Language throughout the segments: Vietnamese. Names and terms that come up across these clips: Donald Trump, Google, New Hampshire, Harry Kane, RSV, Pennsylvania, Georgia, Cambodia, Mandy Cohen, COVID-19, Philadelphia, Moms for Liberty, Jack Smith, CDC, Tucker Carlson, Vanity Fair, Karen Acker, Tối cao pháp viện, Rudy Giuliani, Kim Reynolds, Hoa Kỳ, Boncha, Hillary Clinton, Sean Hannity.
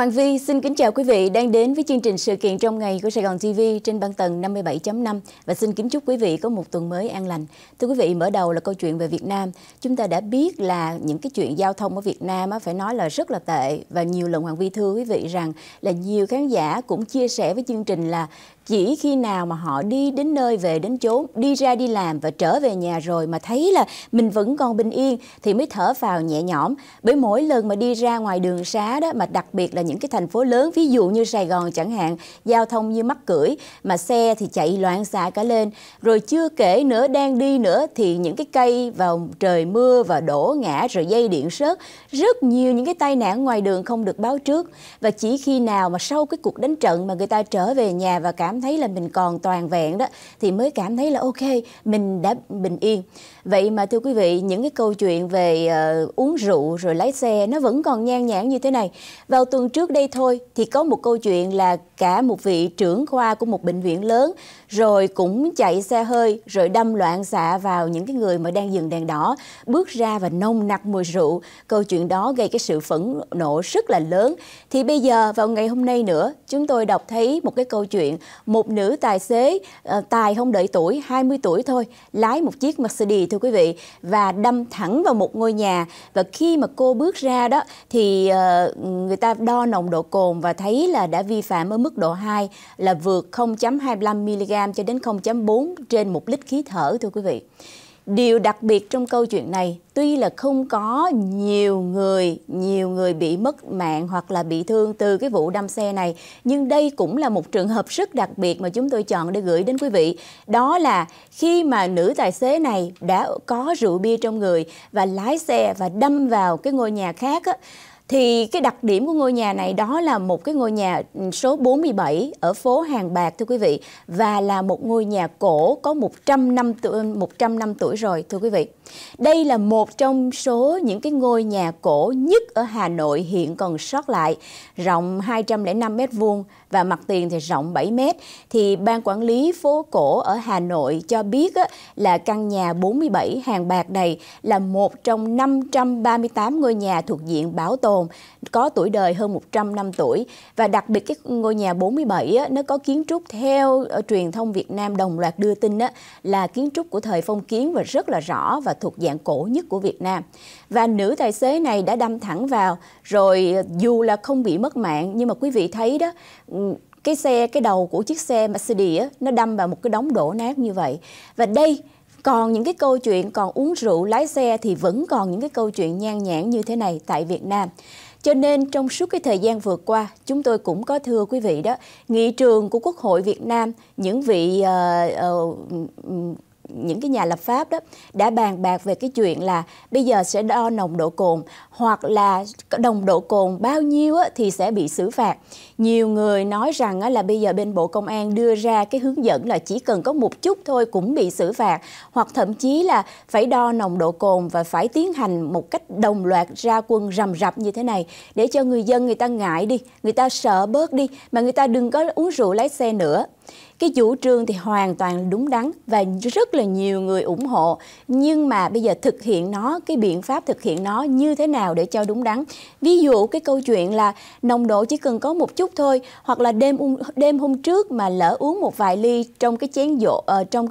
Hoàng Vy xin kính chào quý vị đang đến với chương trình sự kiện trong ngày của Sài Gòn TV trên băng tần 57.5 và xin kính chúc quý vị có một tuần mới an lành. Thưa quý vị, mở đầu là câu chuyện về Việt Nam. Chúng ta đã biết là những cái chuyện giao thông ở Việt Nam phải nói là rất là tệ, và nhiều lần Hoàng Vy thưa quý vị rằng là nhiều khán giả cũng chia sẻ với chương trình là chỉ khi nào mà họ đi đến nơi về đến chốn, đi ra đi làm và trở về nhà rồi mà thấy là mình vẫn còn bình yên thì mới thở phào nhẹ nhõm. Bởi mỗi lần mà đi ra ngoài đường xá đó, mà đặc biệt là những cái thành phố lớn, ví dụ như Sài Gòn chẳng hạn, giao thông như mắc cưỡi, mà xe thì chạy loạn xạ cả lên. Rồi chưa kể nữa, đang đi nữa thì những cái cây vào trời mưa và đổ ngã, rồi dây điện sớt. Rất nhiều những cái tai nạn ngoài đường không được báo trước. Và chỉ khi nào mà sau cái cuộc đánh trận mà người ta trở về nhà và cảm thấy là mình còn toàn vẹn đó thì mới cảm thấy là ok, mình đã bình yên. Vậy mà thưa quý vị, những cái câu chuyện về uống rượu rồi lái xe nó vẫn còn nhan nhản như thế này. Vào tuần trước đây thôi thì có một câu chuyện là cả một vị trưởng khoa của một bệnh viện lớn rồi cũng chạy xe hơi rồi đâm loạn xạ vào những cái người mà đang dừng đèn đỏ, bước ra và nồng nặc mùi rượu. Câu chuyện đó gây cái sự phẫn nộ rất là lớn. Thì bây giờ vào ngày hôm nay nữa, chúng tôi đọc thấy một cái câu chuyện một nữ tài xế tài không đợi tuổi, 20 tuổi thôi, lái một chiếc Mercedes thưa quý vị và đâm thẳng vào một ngôi nhà. Và khi mà cô bước ra đó thì người ta đo nồng độ cồn và thấy là đã vi phạm ở mức độ 2 là vượt 0.25 mg cho đến 0.4 trên 1 lít khí thở thưa quý vị. Điều đặc biệt trong câu chuyện này, tuy là không có nhiều người bị mất mạng hoặc là bị thương từ cái vụ đâm xe này, nhưng đây cũng là một trường hợp rất đặc biệt mà chúng tôi chọn để gửi đến quý vị. Đó là khi mà nữ tài xế này đã có rượu bia trong người và lái xe và đâm vào cái ngôi nhà khác á, thì cái đặc điểm của ngôi nhà này đó là một cái ngôi nhà số 47 ở phố Hàng Bạc thưa quý vị, và là một ngôi nhà cổ có 100 năm tuổi rồi thưa quý vị. Đây là một trong số những cái ngôi nhà cổ nhất ở Hà Nội hiện còn sót lại, rộng 205 m² và mặt tiền thì rộng 7 m. Thì ban quản lý phố cổ ở Hà Nội cho biết là căn nhà 47 Hàng Bạc này là một trong 538 ngôi nhà thuộc diện bảo tồn, có tuổi đời hơn 100 năm tuổi. Và đặc biệt cái ngôi nhà 47 á, nó có kiến trúc theo truyền thông Việt Nam đồng loạt đưa tin á, là kiến trúc của thời phong kiến và rất là rõ và thuộc dạng cổ nhất của Việt Nam. Và nữ tài xế này đã đâm thẳng vào rồi, dù là không bị mất mạng nhưng mà quý vị thấy đó, cái đầu của chiếc xe Mercedes á, nó đâm vào một cái đống đổ nát như vậy. Và đây, còn những cái câu chuyện còn uống rượu lái xe thì vẫn còn những cái câu chuyện nhan nhản như thế này tại Việt Nam. Cho nên trong suốt cái thời gian vừa qua, chúng tôi cũng có thưa quý vị đó, nghị trường của Quốc hội Việt Nam, những cái nhà lập pháp đó đã bàn bạc về cái chuyện là bây giờ sẽ đo nồng độ cồn, hoặc là nồng độ cồn bao nhiêu thì sẽ bị xử phạt. Nhiều người nói rằng là bây giờ bên Bộ Công an đưa ra cái hướng dẫn là chỉ cần có một chút thôi cũng bị xử phạt, hoặc thậm chí là phải đo nồng độ cồn và phải tiến hành một cách đồng loạt, ra quân rầm rập như thế này để cho người dân người ta ngại đi, người ta sợ bớt đi, mà người ta đừng có uống rượu lái xe nữa. Cái chủ trương thì hoàn toàn đúng đắn và rất là nhiều người ủng hộ, nhưng mà bây giờ thực hiện nó, cái biện pháp thực hiện nó như thế nào để cho đúng đắn. Ví dụ cái câu chuyện là nồng độ chỉ cần có một chút thôi, hoặc là đêm hôm trước mà lỡ uống một vài ly trong cái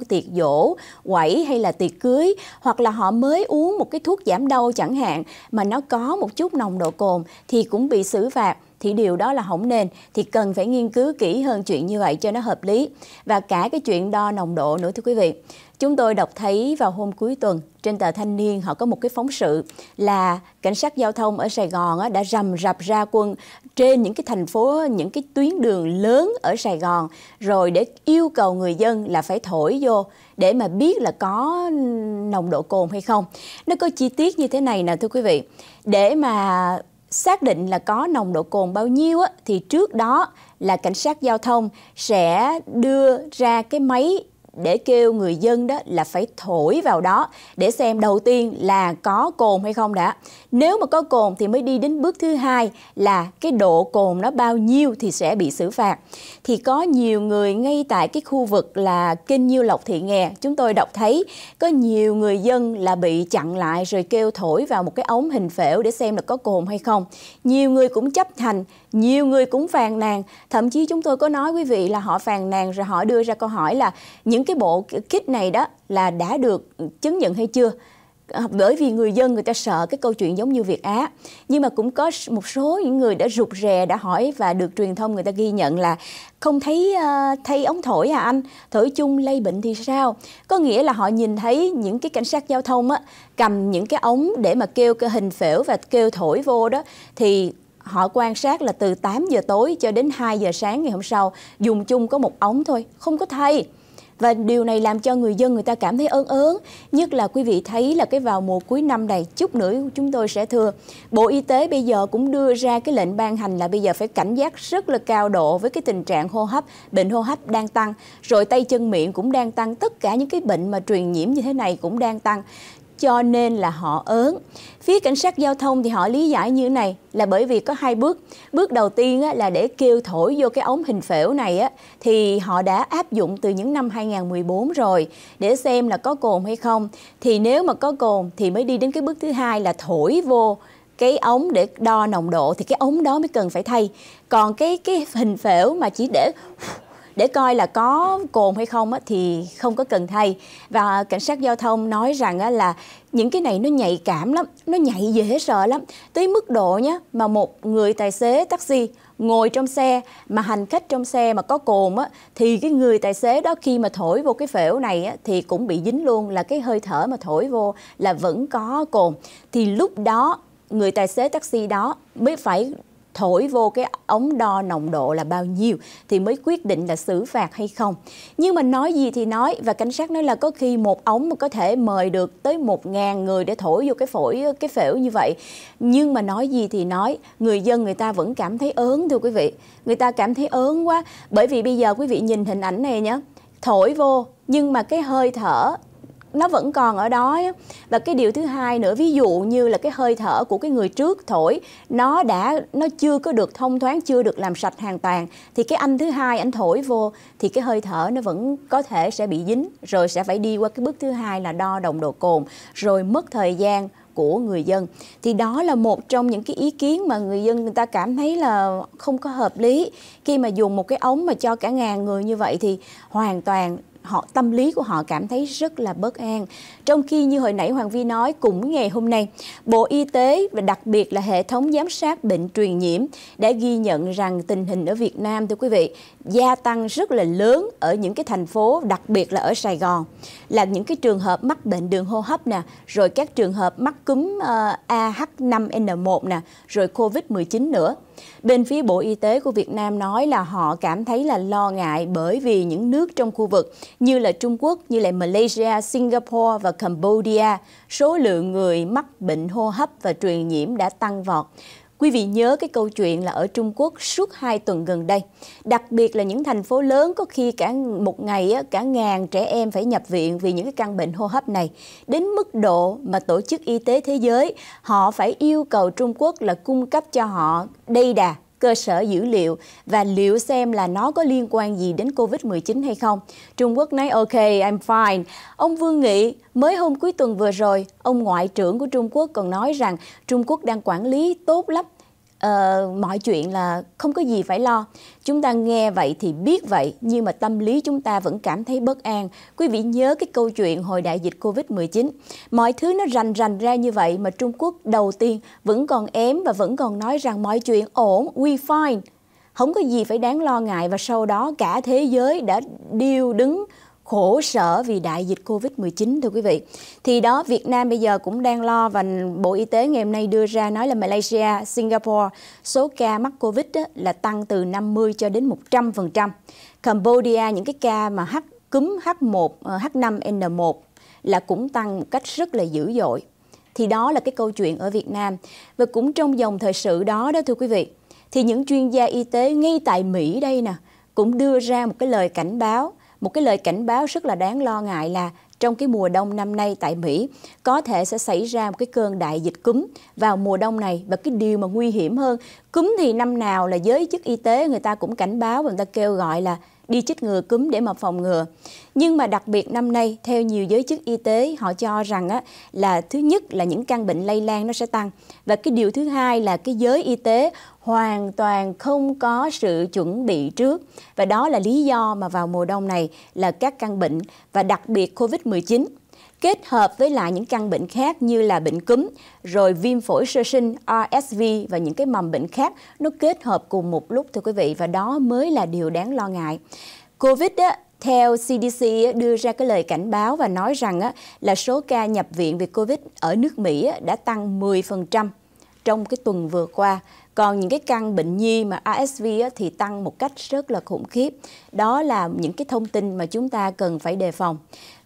tiệc giỗ, quẩy hay là tiệc cưới, hoặc là họ mới uống một cái thuốc giảm đau chẳng hạn mà nó có một chút nồng độ cồn thì cũng bị xử phạt. Thì điều đó là không nên, thì cần phải nghiên cứu kỹ hơn chuyện như vậy cho nó hợp lý. Và cả cái chuyện đo nồng độ nữa thưa quý vị. Chúng tôi đọc thấy vào hôm cuối tuần trên tờ Thanh Niên họ có một cái phóng sự là cảnh sát giao thông ở Sài Gòn đã rầm rập ra quân trên những cái thành phố, những cái tuyến đường lớn ở Sài Gòn rồi, để yêu cầu người dân là phải thổi vô để mà biết là có nồng độ cồn hay không. Nó có chi tiết như thế này nè thưa quý vị. Để mà xác định là có nồng độ cồn bao nhiêu thì trước đó là cảnh sát giao thông sẽ đưa ra cái máy để kêu người dân đó là phải thổi vào đó để xem đầu tiên là có cồn hay không đã. Nếu mà có cồn thì mới đi đến bước thứ hai là cái độ cồn nó bao nhiêu thì sẽ bị xử phạt. Thì có nhiều người ngay tại cái khu vực là Kinh Nhiêu Lộc Thị Nghè, chúng tôi đọc thấy có nhiều người dân là bị chặn lại rồi kêu thổi vào một cái ống hình phễu để xem là có cồn hay không. Nhiều người cũng chấp hành, nhiều người cũng phàn nàn, thậm chí chúng tôi có nói quý vị là họ phàn nàn rồi họ đưa ra câu hỏi là những cái bộ kit này đó là đã được chứng nhận hay chưa? Bởi vì người dân người ta sợ cái câu chuyện giống như Việt Á. Nhưng mà cũng có một số những người đã rụt rè, đã hỏi và được truyền thông người ta ghi nhận là không thấy thay ống thổi à anh? Thổi chung lây bệnh thì sao? Có nghĩa là họ nhìn thấy những cái cảnh sát giao thông á, cầm những cái ống để mà kêu cái hình phễu và kêu thổi vô đó thì họ quan sát là từ 8 giờ tối cho đến 2 giờ sáng ngày hôm sau dùng chung có một ống thôi, không có thay. Và điều này làm cho người dân người ta cảm thấy ớn ớn. Nhất là quý vị thấy là cái vào mùa cuối năm này, chút nữa chúng tôi sẽ thưa. Bộ Y tế bây giờ cũng đưa ra cái lệnh ban hành là bây giờ phải cảnh giác rất là cao độ với cái tình trạng hô hấp, bệnh hô hấp đang tăng. Rồi tay chân miệng cũng đang tăng, tất cả những cái bệnh mà truyền nhiễm như thế này cũng đang tăng. Cho nên là họ ớn. Phía cảnh sát giao thông thì họ lý giải như thế này là bởi vì có hai bước. Bước đầu tiên là để kêu thổi vô cái ống hình phễu này thì họ đã áp dụng từ những năm 2014 rồi để xem là có cồn hay không. Thì nếu mà có cồn thì mới đi đến cái bước thứ hai là thổi vô cái ống để đo nồng độ thì cái ống đó mới cần phải thay. Còn cái hình phễu mà chỉ để coi là có cồn hay không thì không có cần thay. Và cảnh sát giao thông nói rằng là những cái này nó nhạy cảm lắm, nó nhạy dễ sợ lắm. Tới mức độ nhá, mà một người tài xế taxi ngồi trong xe mà hành khách trong xe mà có cồn thì cái người tài xế đó khi mà thổi vô cái phễu này thì cũng bị dính luôn, là cái hơi thở mà thổi vô là vẫn có cồn. Thì lúc đó người tài xế taxi đó mới phải thổi vô cái ống đo nồng độ là bao nhiêu thì mới quyết định là xử phạt hay không. Nhưng mà nói gì thì nói, và cảnh sát nói là có khi một ống mà có thể mời được tới 1.000 người để thổi vô cái phễu như vậy. Nhưng mà nói gì thì nói, người dân người ta vẫn cảm thấy ớn thưa quý vị. Người ta cảm thấy ớn quá, bởi vì bây giờ quý vị nhìn hình ảnh này nhé, thổi vô nhưng mà cái hơi thở nó vẫn còn ở đó. Và cái điều thứ hai nữa, ví dụ như là cái hơi thở của cái người trước thổi nó chưa có được thông thoáng, chưa được làm sạch hoàn toàn thì cái anh thứ hai anh thổi vô thì cái hơi thở nó vẫn có thể sẽ bị dính, rồi sẽ phải đi qua cái bước thứ hai là đo nồng độ cồn, rồi mất thời gian của người dân. Thì đó là một trong những cái ý kiến mà người dân người ta cảm thấy là không có hợp lý. Khi mà dùng một cái ống mà cho cả ngàn người như vậy thì hoàn toàn tâm lý của họ cảm thấy rất là bất an. Trong khi như hồi nãy Hoàng Vy nói, cũng ngày hôm nay, Bộ Y tế và đặc biệt là hệ thống giám sát bệnh truyền nhiễm đã ghi nhận rằng tình hình ở Việt Nam, thưa quý vị, gia tăng rất là lớn ở những cái thành phố, đặc biệt là ở Sài Gòn. Là những cái trường hợp mắc bệnh đường hô hấp nè, rồi các trường hợp mắc cúm AH5N1 nè, rồi Covid-19 nữa. Bên phía Bộ Y tế của Việt Nam nói là họ cảm thấy là lo ngại bởi vì những nước trong khu vực như là Trung Quốc, như là Malaysia, Singapore và Cambodia, số lượng người mắc bệnh hô hấp và truyền nhiễm đã tăng vọt. Quý vị nhớ cái câu chuyện là ở Trung Quốc suốt 2 tuần gần đây, đặc biệt là những thành phố lớn có khi cả một ngày cả ngàn trẻ em phải nhập viện vì những cái căn bệnh hô hấp này. Đến mức độ mà Tổ chức Y tế Thế giới họ phải yêu cầu Trung Quốc là cung cấp cho họ đầy đà cơ sở dữ liệu và liệu xem là nó có liên quan gì đến Covid-19 hay không. Trung Quốc nói ok, I'm fine. Ông Vương Nghị mới hôm cuối tuần vừa rồi, ông Ngoại trưởng của Trung Quốc còn nói rằng Trung Quốc đang quản lý tốt lắm, mọi chuyện là không có gì phải lo. Chúng ta nghe vậy thì biết vậy, nhưng mà tâm lý chúng ta vẫn cảm thấy bất an. Quý vị nhớ cái câu chuyện hồi đại dịch Covid-19, mọi thứ nó rành ra như vậy mà Trung Quốc đầu tiên vẫn còn ém và vẫn còn nói rằng mọi chuyện ổn, we fine, không có gì phải đáng lo ngại. Và sau đó cả thế giới đã điêu đứng khổ sở vì đại dịch Covid-19 thưa quý vị. Thì đó, Việt Nam bây giờ cũng đang lo, và Bộ Y tế ngày hôm nay đưa ra nói là Malaysia, Singapore, số ca mắc Covid là tăng từ 50 cho đến 100%. Cambodia, những cái ca mà cúm H5N1 là cũng tăng một cách rất là dữ dội. Thì đó là cái câu chuyện ở Việt Nam. Và cũng trong dòng thời sự đó đó thưa quý vị, thì những chuyên gia y tế ngay tại Mỹ đây nè cũng đưa ra một cái lời cảnh báo một cái lời cảnh báo rất là đáng lo ngại là trong cái mùa đông năm nay tại Mỹ có thể sẽ xảy ra một cái cơn đại dịch cúm vào mùa đông này. Và cái điều mà nguy hiểm hơn, cúm thì năm nào là giới chức y tế người ta cũng cảnh báo và người ta kêu gọi là đi chích ngừa cúm để mà phòng ngừa. Nhưng mà đặc biệt năm nay, theo nhiều giới chức y tế, họ cho rằng á, là thứ nhất là những căn bệnh lây lan nó sẽ tăng. Và cái điều thứ hai là cái giới y tế hoàn toàn không có sự chuẩn bị trước. Và đó là lý do mà vào mùa đông này là các căn bệnh và đặc biệt COVID-19 kết hợp với lại những căn bệnh khác như là bệnh cúm, rồi viêm phổi sơ sinh, RSV và những cái mầm bệnh khác nó kết hợp cùng một lúc thưa quý vị, và đó mới là điều đáng lo ngại. Covid á, theo CDC đưa ra cái lời cảnh báo và nói rằng á, là số ca nhập viện vì Covid ở nước Mỹ á, đã tăng 10% trong cái tuần vừa qua. Còn những cái căn bệnh nhi mà RSV thì tăng một cách rất là khủng khiếp. Đó là những cái thông tin mà chúng ta cần phải đề phòng.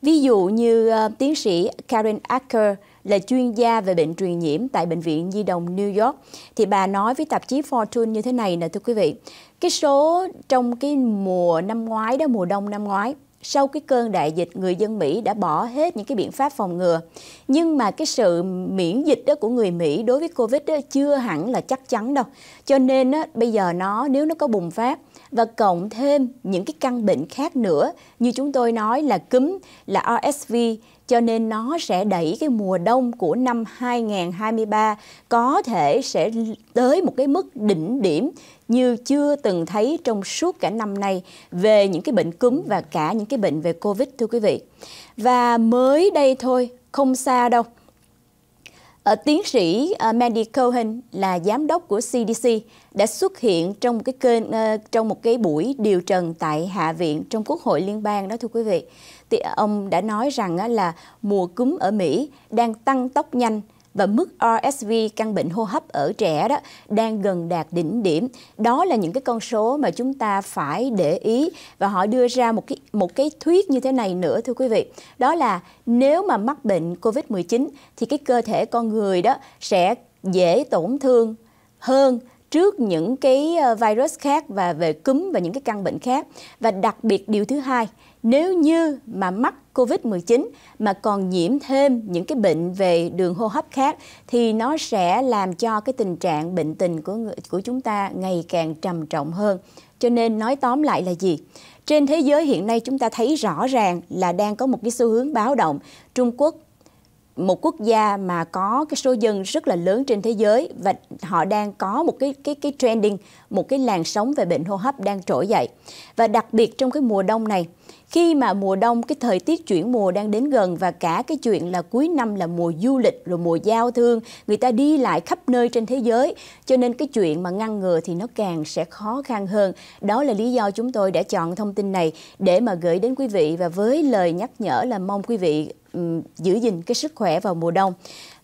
Ví dụ như tiến sĩ Karen Acker là chuyên gia về bệnh truyền nhiễm tại Bệnh viện Nhi đồng New York. Thì bà nói với tạp chí Fortune như thế này nè thưa quý vị. Cái số trong cái mùa năm ngoái đó, mùa đông năm ngoái, sau cái cơn đại dịch, người dân Mỹ đã bỏ hết những cái biện pháp phòng ngừa. Nhưng mà cái sự miễn dịch đó của người Mỹ đối với Covid đó chưa hẳn là chắc chắn đâu. Cho nên đó, bây giờ nếu nó có bùng phát và cộng thêm những cái căn bệnh khác nữa, như chúng tôi nói là cúm, là RSV, cho nên nó sẽ đẩy cái mùa đông của năm 2023 có thể sẽ tới một cái mức đỉnh điểm như chưa từng thấy trong suốt cả năm nay về những cái bệnh cúm và cả những cái bệnh về Covid thưa quý vị. Và mới đây thôi, không xa đâu, tiến sĩ Mandy Cohen là giám đốc của CDC đã xuất hiện trong một cái buổi điều trần tại Hạ viện trong Quốc hội Liên bang đó thưa quý vị. Thì ông đã nói rằng là mùa cúm ở Mỹ đang tăng tốc nhanh và mức RSV, căn bệnh hô hấp ở trẻ đó, đang gần đạt đỉnh điểm. Đó là những cái con số mà chúng ta phải để ý. Và họ đưa ra một cái thuyết như thế này nữa thưa quý vị. Đó là nếu mà mắc bệnh COVID-19 thì cái cơ thể con người đó sẽ dễ tổn thương hơn trước những cái virus khác và về cúm và những cái căn bệnh khác. Và đặc biệt điều thứ hai, nếu như mà mắc COVID-19 mà còn nhiễm thêm những cái bệnh về đường hô hấp khác thì nó sẽ làm cho cái tình trạng bệnh tình của chúng ta ngày càng trầm trọng hơn. Cho nên nói tóm lại là gì? Trên thế giới hiện nay chúng ta thấy rõ ràng là đang có một cái xu hướng báo động. Trung Quốc, một quốc gia mà có cái số dân rất là lớn trên thế giới, và họ đang có một cái trending, một cái làn sóng về bệnh hô hấp đang trỗi dậy. Và đặc biệt trong cái mùa đông này, khi mà mùa đông, cái thời tiết chuyển mùa đang đến gần và cả cái chuyện là cuối năm là mùa du lịch, rồi mùa giao thương, người ta đi lại khắp nơi trên thế giới, cho nên cái chuyện mà ngăn ngừa thì nó càng sẽ khó khăn hơn. Đó là lý do chúng tôi đã chọn thông tin này để mà gửi đến quý vị, và với lời nhắc nhở là mong quý vị giữ gìn cái sức khỏe vào mùa đông.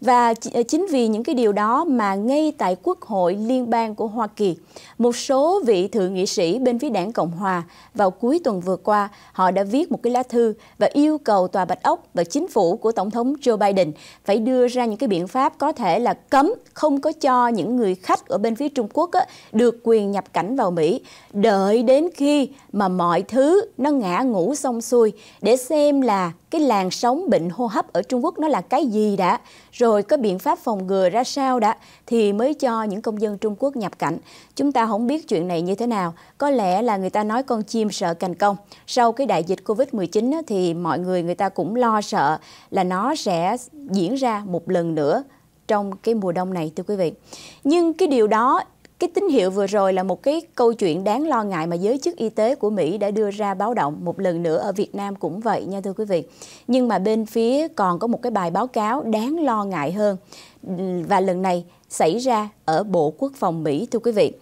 Và chính vì những cái điều đó mà ngay tại Quốc hội Liên bang của Hoa Kỳ, một số vị thượng nghị sĩ bên phía đảng Cộng Hòa vào cuối tuần vừa qua, họ đã viết một cái lá thư và yêu cầu Tòa Bạch Ốc và chính phủ của Tổng thống Joe Biden phải đưa ra những cái biện pháp có thể là cấm không có cho những người khách ở bên phía Trung Quốc á, được quyền nhập cảnh vào Mỹ, đợi đến khi mà mọi thứ nó ngã ngũ xong xuôi để xem là cái làn sóng bệnh hô hấp ở Trung Quốc nó là cái gì đã, rồi có biện pháp phòng ngừa ra sao đã, thì mới cho những công dân Trung Quốc nhập cảnh. Chúng ta không biết chuyện này như thế nào. Có lẽ là người ta nói con chim sợ cành cong. Sau cái đại dịch Covid-19 thì người ta cũng lo sợ là nó sẽ diễn ra một lần nữa trong cái mùa đông này thưa quý vị. Nhưng cái điều đó, cái tín hiệu vừa rồi là một cái câu chuyện đáng lo ngại mà giới chức y tế của Mỹ đã đưa ra báo động. Một lần nữa ở Việt Nam cũng vậy nha thưa quý vị. Nhưng mà bên phía còn có một cái bài báo cáo đáng lo ngại hơn. Và lần này xảy ra ở Bộ Quốc phòng Mỹ thưa quý vị.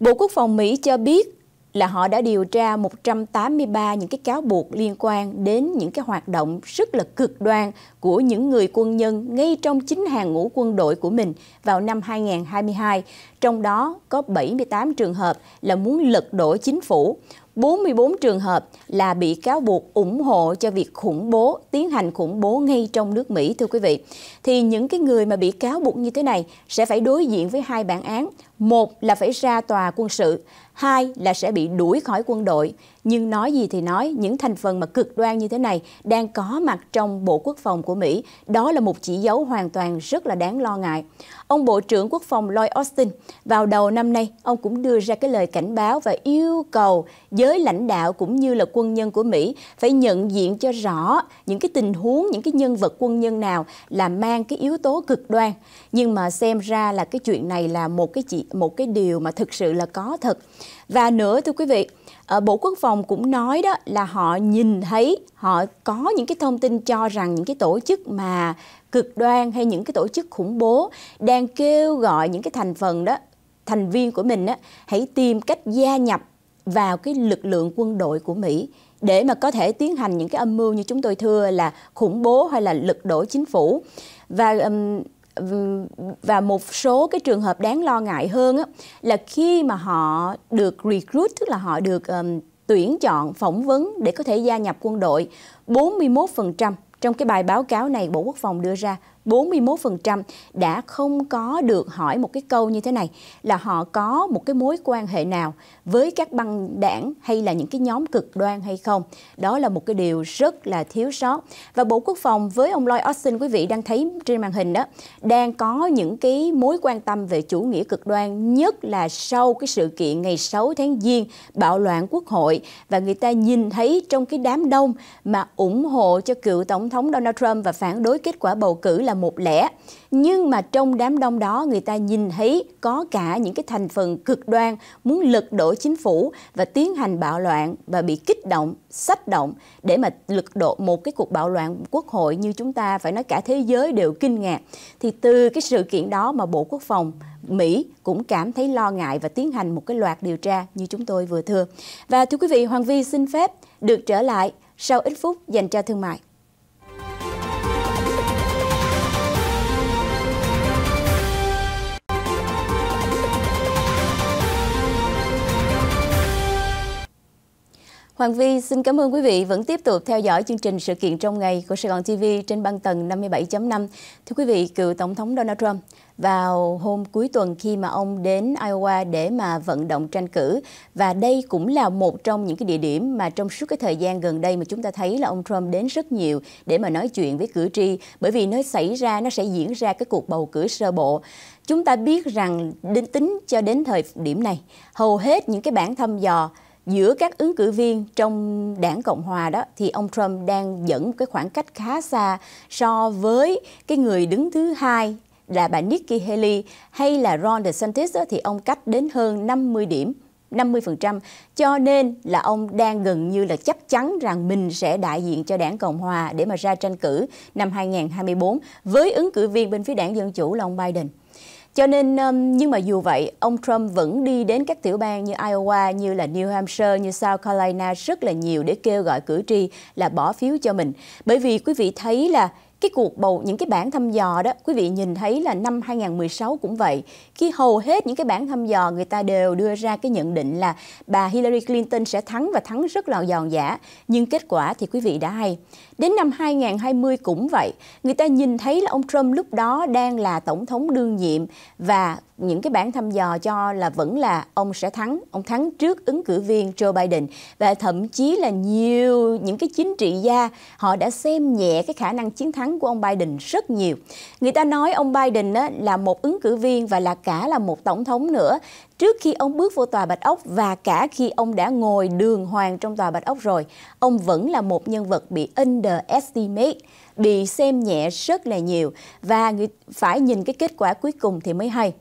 Bộ Quốc phòng Mỹ cho biết là họ đã điều tra 183 những cái cáo buộc liên quan đến những cái hoạt động rất là cực đoan của những người quân nhân ngay trong chính hàng ngũ quân đội của mình vào năm 2022. Trong đó có 78 trường hợp là muốn lật đổ chính phủ, 44 trường hợp là bị cáo buộc ủng hộ cho việc khủng bố, tiến hành khủng bố ngay trong nước Mỹ thưa quý vị. Thì những cái người mà bị cáo buộc như thế này sẽ phải đối diện với hai bản án. Một là phải ra tòa quân sự, hai là sẽ bị đuổi khỏi quân đội. Nhưng nói gì thì nói, những thành phần mà cực đoan như thế này đang có mặt trong Bộ Quốc phòng của Mỹ. Đó là một chỉ dấu hoàn toàn rất là đáng lo ngại. Ông Bộ trưởng Quốc phòng Lloyd Austin vào đầu năm nay, ông cũng đưa ra cái lời cảnh báo và yêu cầu giới lãnh đạo cũng như là quân nhân của Mỹ phải nhận diện cho rõ những cái tình huống, những cái nhân vật quân nhân nào là mang cái yếu tố cực đoan. Nhưng mà xem ra là cái chuyện này là một cái điều mà thực sự là có thật. Và nữa thưa quý vị, Bộ Quốc phòng cũng nói đó là họ nhìn thấy, họ có những cái thông tin cho rằng những cái tổ chức mà cực đoan hay những cái tổ chức khủng bố đang kêu gọi những cái thành viên của mình đó, hãy tìm cách gia nhập vào cái lực lượng quân đội của Mỹ để mà có thể tiến hành những cái âm mưu như chúng tôi thưa là khủng bố hay là lật đổ chính phủ. Và một số cái trường hợp đáng lo ngại hơn là khi mà họ được recruit, tức là họ được tuyển chọn, phỏng vấn để có thể gia nhập quân đội, 41% trong cái bài báo cáo này Bộ Quốc phòng đưa ra, 41% đã không có được hỏi một cái câu như thế này là họ có một cái mối quan hệ nào với các băng đảng hay là những cái nhóm cực đoan hay không. Đó là một cái điều rất là thiếu sót. Và Bộ Quốc phòng với ông Lloyd Austin, quý vị đang thấy trên màn hình đó, đang có những cái mối quan tâm về chủ nghĩa cực đoan, nhất là sau cái sự kiện ngày 6 tháng Giêng bạo loạn Quốc hội, và người ta nhìn thấy trong cái đám đông mà ủng hộ cho cựu Tổng thống Donald Trump và phản đối kết quả bầu cử là một lẽ, nhưng mà trong đám đông đó người ta nhìn thấy có cả những cái thành phần cực đoan muốn lật đổ chính phủ và tiến hành bạo loạn và bị kích động, xách động để mà lật đổ một cái cuộc bạo loạn quốc hội như chúng ta phải nói cả thế giới đều kinh ngạc. Thì từ cái sự kiện đó mà Bộ Quốc phòng Mỹ cũng cảm thấy lo ngại và tiến hành một cái loạt điều tra như chúng tôi vừa thưa. Và thưa quý vị, Hoàng Vy xin phép được trở lại sau ít phút dành cho thương mại. Hoàng Vy xin cảm ơn quý vị vẫn tiếp tục theo dõi chương trình sự kiện trong ngày của Sài Gòn TV trên băng tần 57.5. Thưa quý vị, cựu Tổng thống Donald Trump vào hôm cuối tuần khi mà ông đến Iowa để mà vận động tranh cử, và đây cũng là một trong những cái địa điểm mà trong suốt cái thời gian gần đây mà chúng ta thấy là ông Trump đến rất nhiều để mà nói chuyện với cử tri, bởi vì nó sẽ diễn ra cái cuộc bầu cử sơ bộ. Chúng ta biết rằng tính cho đến thời điểm này, hầu hết những cái bảng thăm dò giữa các ứng cử viên trong đảng Cộng Hòa đó thì ông Trump đang dẫn một cái khoảng cách khá xa so với cái người đứng thứ hai là bà Nikki Haley hay là Ron DeSantis đó, thì ông cách đến hơn 50 điểm. 50%, cho nên là ông đang gần như là chắc chắn rằng mình sẽ đại diện cho đảng Cộng Hòa để mà ra tranh cử năm 2024 với ứng cử viên bên phía đảng Dân Chủ là ông Biden. Cho nên, nhưng mà dù vậy, ông Trump vẫn đi đến các tiểu bang như Iowa, như là New Hampshire, như South Carolina rất là nhiều để kêu gọi cử tri là bỏ phiếu cho mình. Bởi vì quý vị thấy là cái cuộc bầu, những cái bảng thăm dò đó, quý vị nhìn thấy là năm 2016 cũng vậy. Khi hầu hết những cái bảng thăm dò người ta đều đưa ra cái nhận định là bà Hillary Clinton sẽ thắng và thắng rất là giòn giã. Nhưng kết quả thì quý vị đã hay. Đến năm 2020 cũng vậy. Người ta nhìn thấy là ông Trump lúc đó đang là tổng thống đương nhiệm và những cái bảng thăm dò cho là vẫn là ông sẽ thắng. Ông thắng trước ứng cử viên Joe Biden. Và thậm chí là nhiều những cái chính trị gia họ đã xem nhẹ cái khả năng chiến thắng của ông Biden rất nhiều. Người ta nói ông Biden là một ứng cử viên và là cả là một tổng thống nữa. Trước khi ông bước vô Tòa Bạch Ốc và cả khi ông đã ngồi đường hoàng trong Tòa Bạch Ốc rồi, ông vẫn là một nhân vật bị underestimate, bị xem nhẹ rất là nhiều. Và phải nhìn cái kết quả cuối cùng thì mới hay.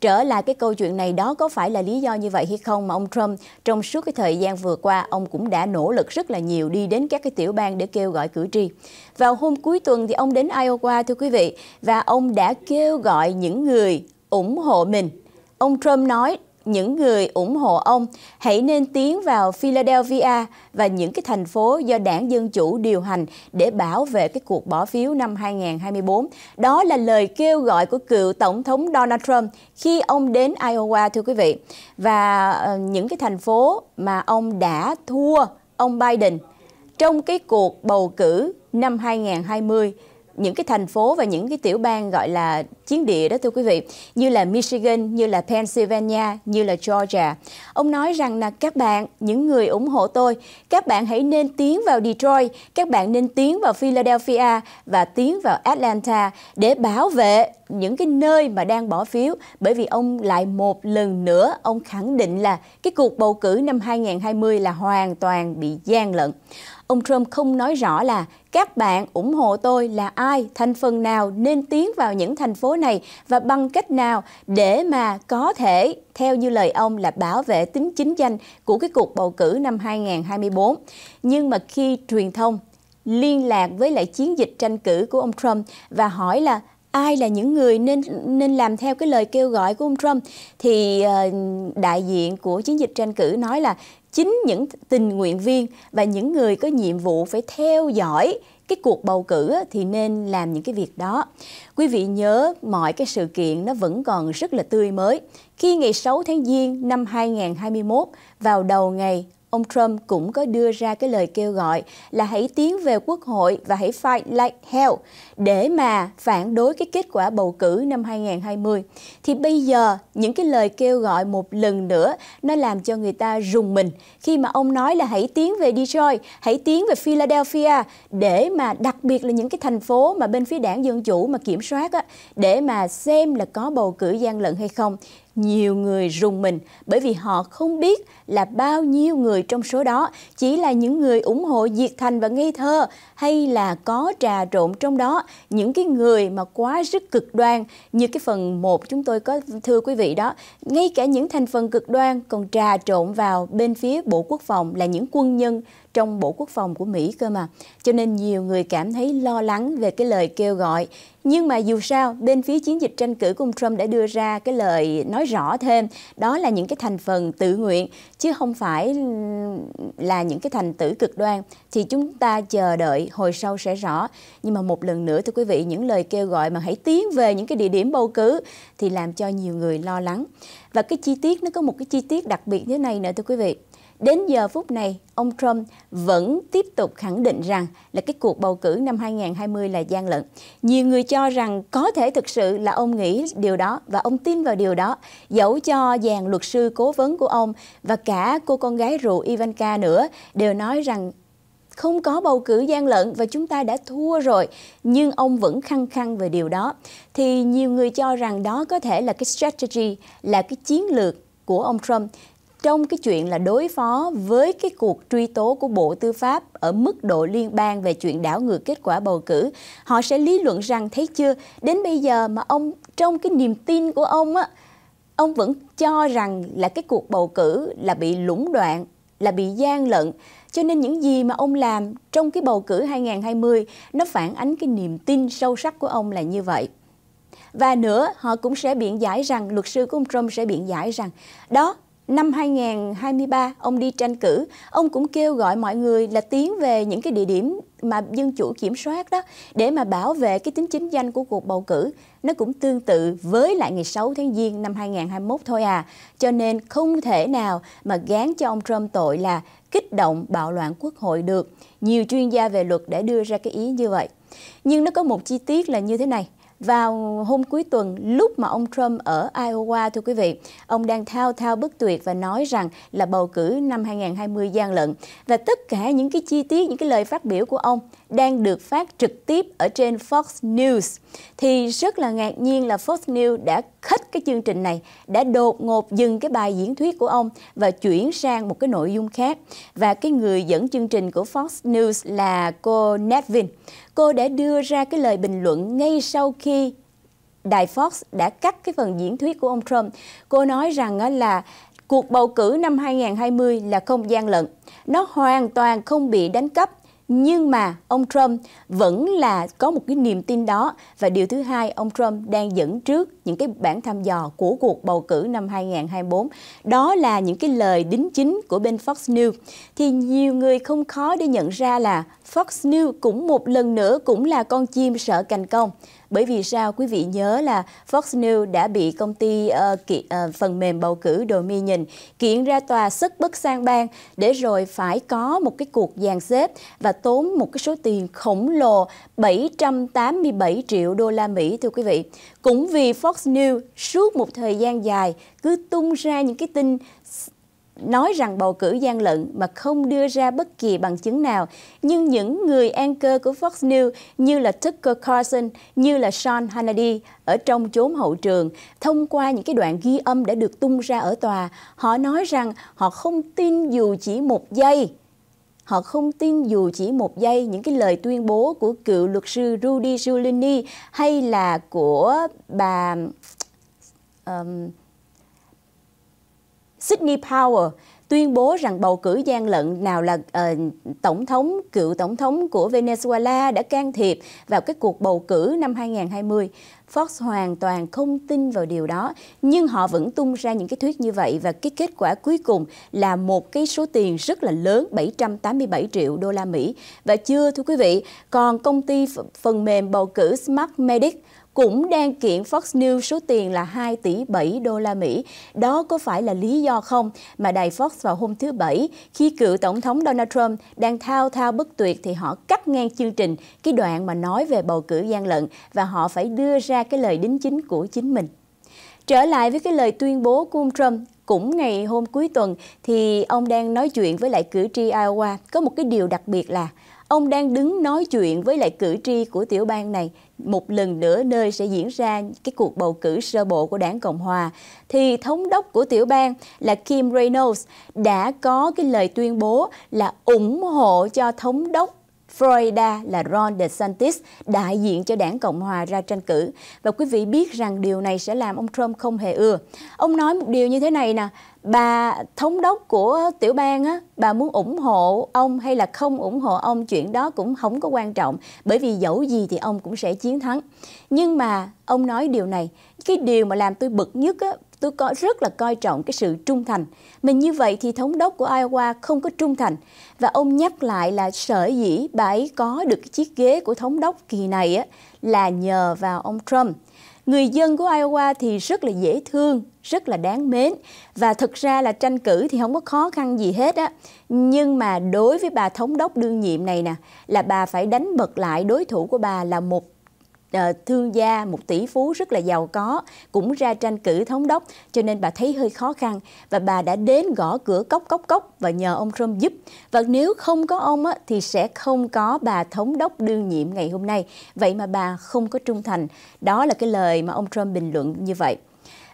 Trở lại cái câu chuyện này, đó có phải là lý do như vậy hay không mà ông Trump trong suốt cái thời gian vừa qua ông cũng đã nỗ lực rất là nhiều đi đến các cái tiểu bang để kêu gọi cử tri. Vào hôm cuối tuần thì ông đến Iowa thưa quý vị, và ông đã kêu gọi những người ủng hộ mình. Ông Trump nói những người ủng hộ ông hãy nên tiến vào Philadelphia và những cái thành phố do đảng Dân Chủ điều hành để bảo vệ cái cuộc bỏ phiếu năm 2024. Đó là lời kêu gọi của cựu Tổng thống Donald Trump khi ông đến Iowa thưa quý vị. Và những cái thành phố mà ông đã thua ông Biden trong cái cuộc bầu cử năm 2020 những cái thành phố và những cái tiểu bang gọi là chiến địa đó thưa quý vị, như là Michigan, như là Pennsylvania, như là Georgia. Ông nói rằng là các bạn, những người ủng hộ tôi, các bạn hãy nên tiến vào Detroit, các bạn nên tiến vào Philadelphia và tiến vào Atlanta để bảo vệ những cái nơi mà đang bỏ phiếu, bởi vì ông lại một lần nữa ông khẳng định là cái cuộc bầu cử năm 2020 là hoàn toàn bị gian lận. Ông Trump không nói rõ là các bạn ủng hộ tôi là ai, thành phần nào nên tiến vào những thành phố này và bằng cách nào để mà có thể, theo như lời ông, là bảo vệ tính chính danh của cái cuộc bầu cử năm 2024. Nhưng mà khi truyền thông liên lạc với lại chiến dịch tranh cử của ông Trump và hỏi là ai là những người nên làm theo cái lời kêu gọi của ông Trump, thì đại diện của chiến dịch tranh cử nói là chính những tình nguyện viên và những người có nhiệm vụ phải theo dõi cái cuộc bầu cử thì nên làm những cái việc đó. Quý vị nhớ, mọi cái sự kiện nó vẫn còn rất là tươi mới. Khi ngày 6 tháng Giêng năm 2021, vào đầu ngày, ông Trump cũng có đưa ra cái lời kêu gọi là hãy tiến về Quốc hội và hãy fight like hell để mà phản đối cái kết quả bầu cử năm 2020. Thì bây giờ những cái lời kêu gọi một lần nữa nó làm cho người ta rùng mình khi mà ông nói là hãy tiến về Detroit, hãy tiến về Philadelphia để mà đặc biệt là những cái thành phố mà bên phía đảng Dân Chủ mà kiểm soát á, để mà xem là có bầu cử gian lận hay không. Nhiều người rùng mình bởi vì họ không biết là bao nhiêu người trong số đó chỉ là những người ủng hộ diệt thành và ngây thơ, hay là có trà trộn trong đó những cái người mà quá rất cực đoan như cái phần 1 chúng tôi có thưa quý vị đó. Ngay cả những thành phần cực đoan còn trà trộn vào bên phía Bộ Quốc phòng là những quân nhân trong Bộ Quốc phòng của Mỹ cơ mà. Cho nên nhiều người cảm thấy lo lắng về cái lời kêu gọi. Nhưng mà dù sao, bên phía chiến dịch tranh cử của ông Trump đã đưa ra cái lời nói rõ thêm, đó là những cái thành phần tự nguyện, chứ không phải là những cái thành tử cực đoan. Thì chúng ta chờ đợi hồi sau sẽ rõ. Nhưng mà một lần nữa thưa quý vị, những lời kêu gọi mà hãy tiến về những cái địa điểm bầu cử thì làm cho nhiều người lo lắng. Và cái chi tiết, nó có một cái chi tiết đặc biệt như thế này nữa thưa quý vị. Đến giờ phút này, ông Trump vẫn tiếp tục khẳng định rằng là cái cuộc bầu cử năm 2020 là gian lận. Nhiều người cho rằng có thể thực sự là ông nghĩ điều đó và ông tin vào điều đó, dẫu cho dàn luật sư cố vấn của ông và cả cô con gái ruột Ivanka nữa đều nói rằng không có bầu cử gian lận và chúng ta đã thua rồi, nhưng ông vẫn khăng khăng về điều đó. Thì nhiều người cho rằng đó có thể là cái strategy, là cái chiến lược của ông Trump trong cái chuyện là đối phó với cái cuộc truy tố của Bộ Tư pháp ở mức độ liên bang về chuyện đảo ngược kết quả bầu cử. Họ sẽ lý luận rằng thấy chưa, đến bây giờ mà ông, trong cái niềm tin của ông á, ông vẫn cho rằng là cái cuộc bầu cử là bị lũng đoạn, là bị gian lận. Cho nên những gì mà ông làm trong cái bầu cử 2020 nó phản ánh cái niềm tin sâu sắc của ông là như vậy. Và nữa, họ cũng sẽ biện giải rằng, luật sư của ông Trump sẽ biện giải rằng đó, năm 2023, ông đi tranh cử, ông cũng kêu gọi mọi người là tiến về những cái địa điểm mà dân chủ kiểm soát đó để mà bảo vệ cái tính chính danh của cuộc bầu cử. Nó cũng tương tự với lại ngày 6 tháng Giêng năm 2021 thôi à. Cho nên không thể nào mà gán cho ông Trump tội là kích động bạo loạn quốc hội được. Nhiều chuyên gia về luật đã đưa ra cái ý như vậy. Nhưng nó có một chi tiết là như thế này. Vào hôm cuối tuần, lúc mà ông Trump ở Iowa, thưa quý vị, ông đang thao thao bất tuyệt và nói rằng là bầu cử năm 2020 gian lận. Và tất cả những cái chi tiết, những cái lời phát biểu của ông đang được phát trực tiếp ở trên Fox News. Thì rất là ngạc nhiên là Fox News đã cut cái chương trình này, đã đột ngột dừng cái bài diễn thuyết của ông và chuyển sang một cái nội dung khác. Và cái người dẫn chương trình của Fox News là cô Nevin. Cô đã đưa ra cái lời bình luận ngay sau khi đài Fox đã cắt cái phần diễn thuyết của ông Trump. Cô nói rằng là cuộc bầu cử năm 2020 là không gian lận. Nó hoàn toàn không bị đánh cắp. Nhưng mà ông Trump vẫn là có một cái niềm tin đó. Và điều thứ hai, ông Trump đang dẫn trước những cái bản thăm dò của cuộc bầu cử năm 2024. Đó là những cái lời đính chính của bên Fox News. Thì nhiều người không khó để nhận ra là Fox News cũng một lần nữa cũng là con chim sợ cành cong. Bởi vì sao? Quý vị nhớ là Fox News đã bị công ty phần mềm bầu cử Dominion kiện ra tòa sức bất sang bang để rồi phải có một cái cuộc dàn xếp. Và tốn một cái số tiền khổng lồ 787 triệu đô la Mỹ thưa quý vị. Cũng vì Fox News suốt một thời gian dài cứ tung ra những cái tin nói rằng bầu cử gian lận mà không đưa ra bất kỳ bằng chứng nào. Nhưng những người anchor của Fox News như là Tucker Carlson, như là Sean Hannity ở trong chốn hậu trường, thông qua những cái đoạn ghi âm đã được tung ra ở tòa, họ nói rằng họ không tin dù chỉ một giây. Họ không tin dù chỉ một giây những cái lời tuyên bố của cựu luật sư Rudy Giuliani hay là của bà... Sydney Powell tuyên bố rằng bầu cử gian lận, nào là cựu tổng thống của Venezuela đã can thiệp vào cái cuộc bầu cử năm 2020. Fox hoàn toàn không tin vào điều đó, nhưng họ vẫn tung ra những cái thuyết như vậy và cái kết quả cuối cùng là một cái số tiền rất là lớn 787 triệu đô la Mỹ. Và chưa thưa quý vị, còn công ty phần mềm bầu cử Smartmatic cũng đang kiện Fox News số tiền là 2 tỷ 7 đô la Mỹ. Đó có phải là lý do không mà đài Fox vào hôm thứ Bảy, khi cựu Tổng thống Donald Trump đang thao thao bất tuyệt thì họ cắt ngang chương trình cái đoạn mà nói về bầu cử gian lận và họ phải đưa ra cái lời đính chính của chính mình. Trở lại với cái lời tuyên bố của ông Trump, cũng ngày hôm cuối tuần thì ông đang nói chuyện với lại cử tri Iowa. Có một cái điều đặc biệt là ông đang đứng nói chuyện với lại cử tri của tiểu bang này một lần nữa, nơi sẽ diễn ra cái cuộc bầu cử sơ bộ của đảng Cộng Hòa. Thì thống đốc của tiểu bang là Kim Reynolds đã có cái lời tuyên bố là ủng hộ cho thống đốc Florida là Ron DeSantis đại diện cho đảng Cộng Hòa ra tranh cử. Và quý vị biết rằng điều này sẽ làm ông Trump không hề ưa. Ông nói một điều như thế này nè, bà thống đốc của tiểu bang á, bà muốn ủng hộ ông hay là không ủng hộ ông, chuyện đó cũng không có quan trọng, bởi vì dẫu gì thì ông cũng sẽ chiến thắng. Nhưng mà ông nói điều này, cái điều mà làm tôi bực nhất á, tôi có rất là coi trọng cái sự trung thành. Mình như vậy thì thống đốc của Iowa không có trung thành. Và ông nhắc lại là sở dĩ bà ấy có được cái chiếc ghế của thống đốc kỳ này á, là nhờ vào ông Trump. Người dân của Iowa thì rất là dễ thương, rất là đáng mến. Và thực ra là tranh cử thì không có khó khăn gì hết á. Nhưng mà đối với bà thống đốc đương nhiệm này nè, là bà phải đánh bật lại đối thủ của bà là một thương gia, một tỷ phú rất là giàu có, cũng ra tranh cử thống đốc, cho nên bà thấy hơi khó khăn và bà đã đến gõ cửa cốc cốc cốc và nhờ ông Trump giúp. Và nếu không có ông á, thì sẽ không có bà thống đốc đương nhiệm ngày hôm nay. Vậy mà bà không có trung thành. Đó là cái lời mà ông Trump bình luận như vậy.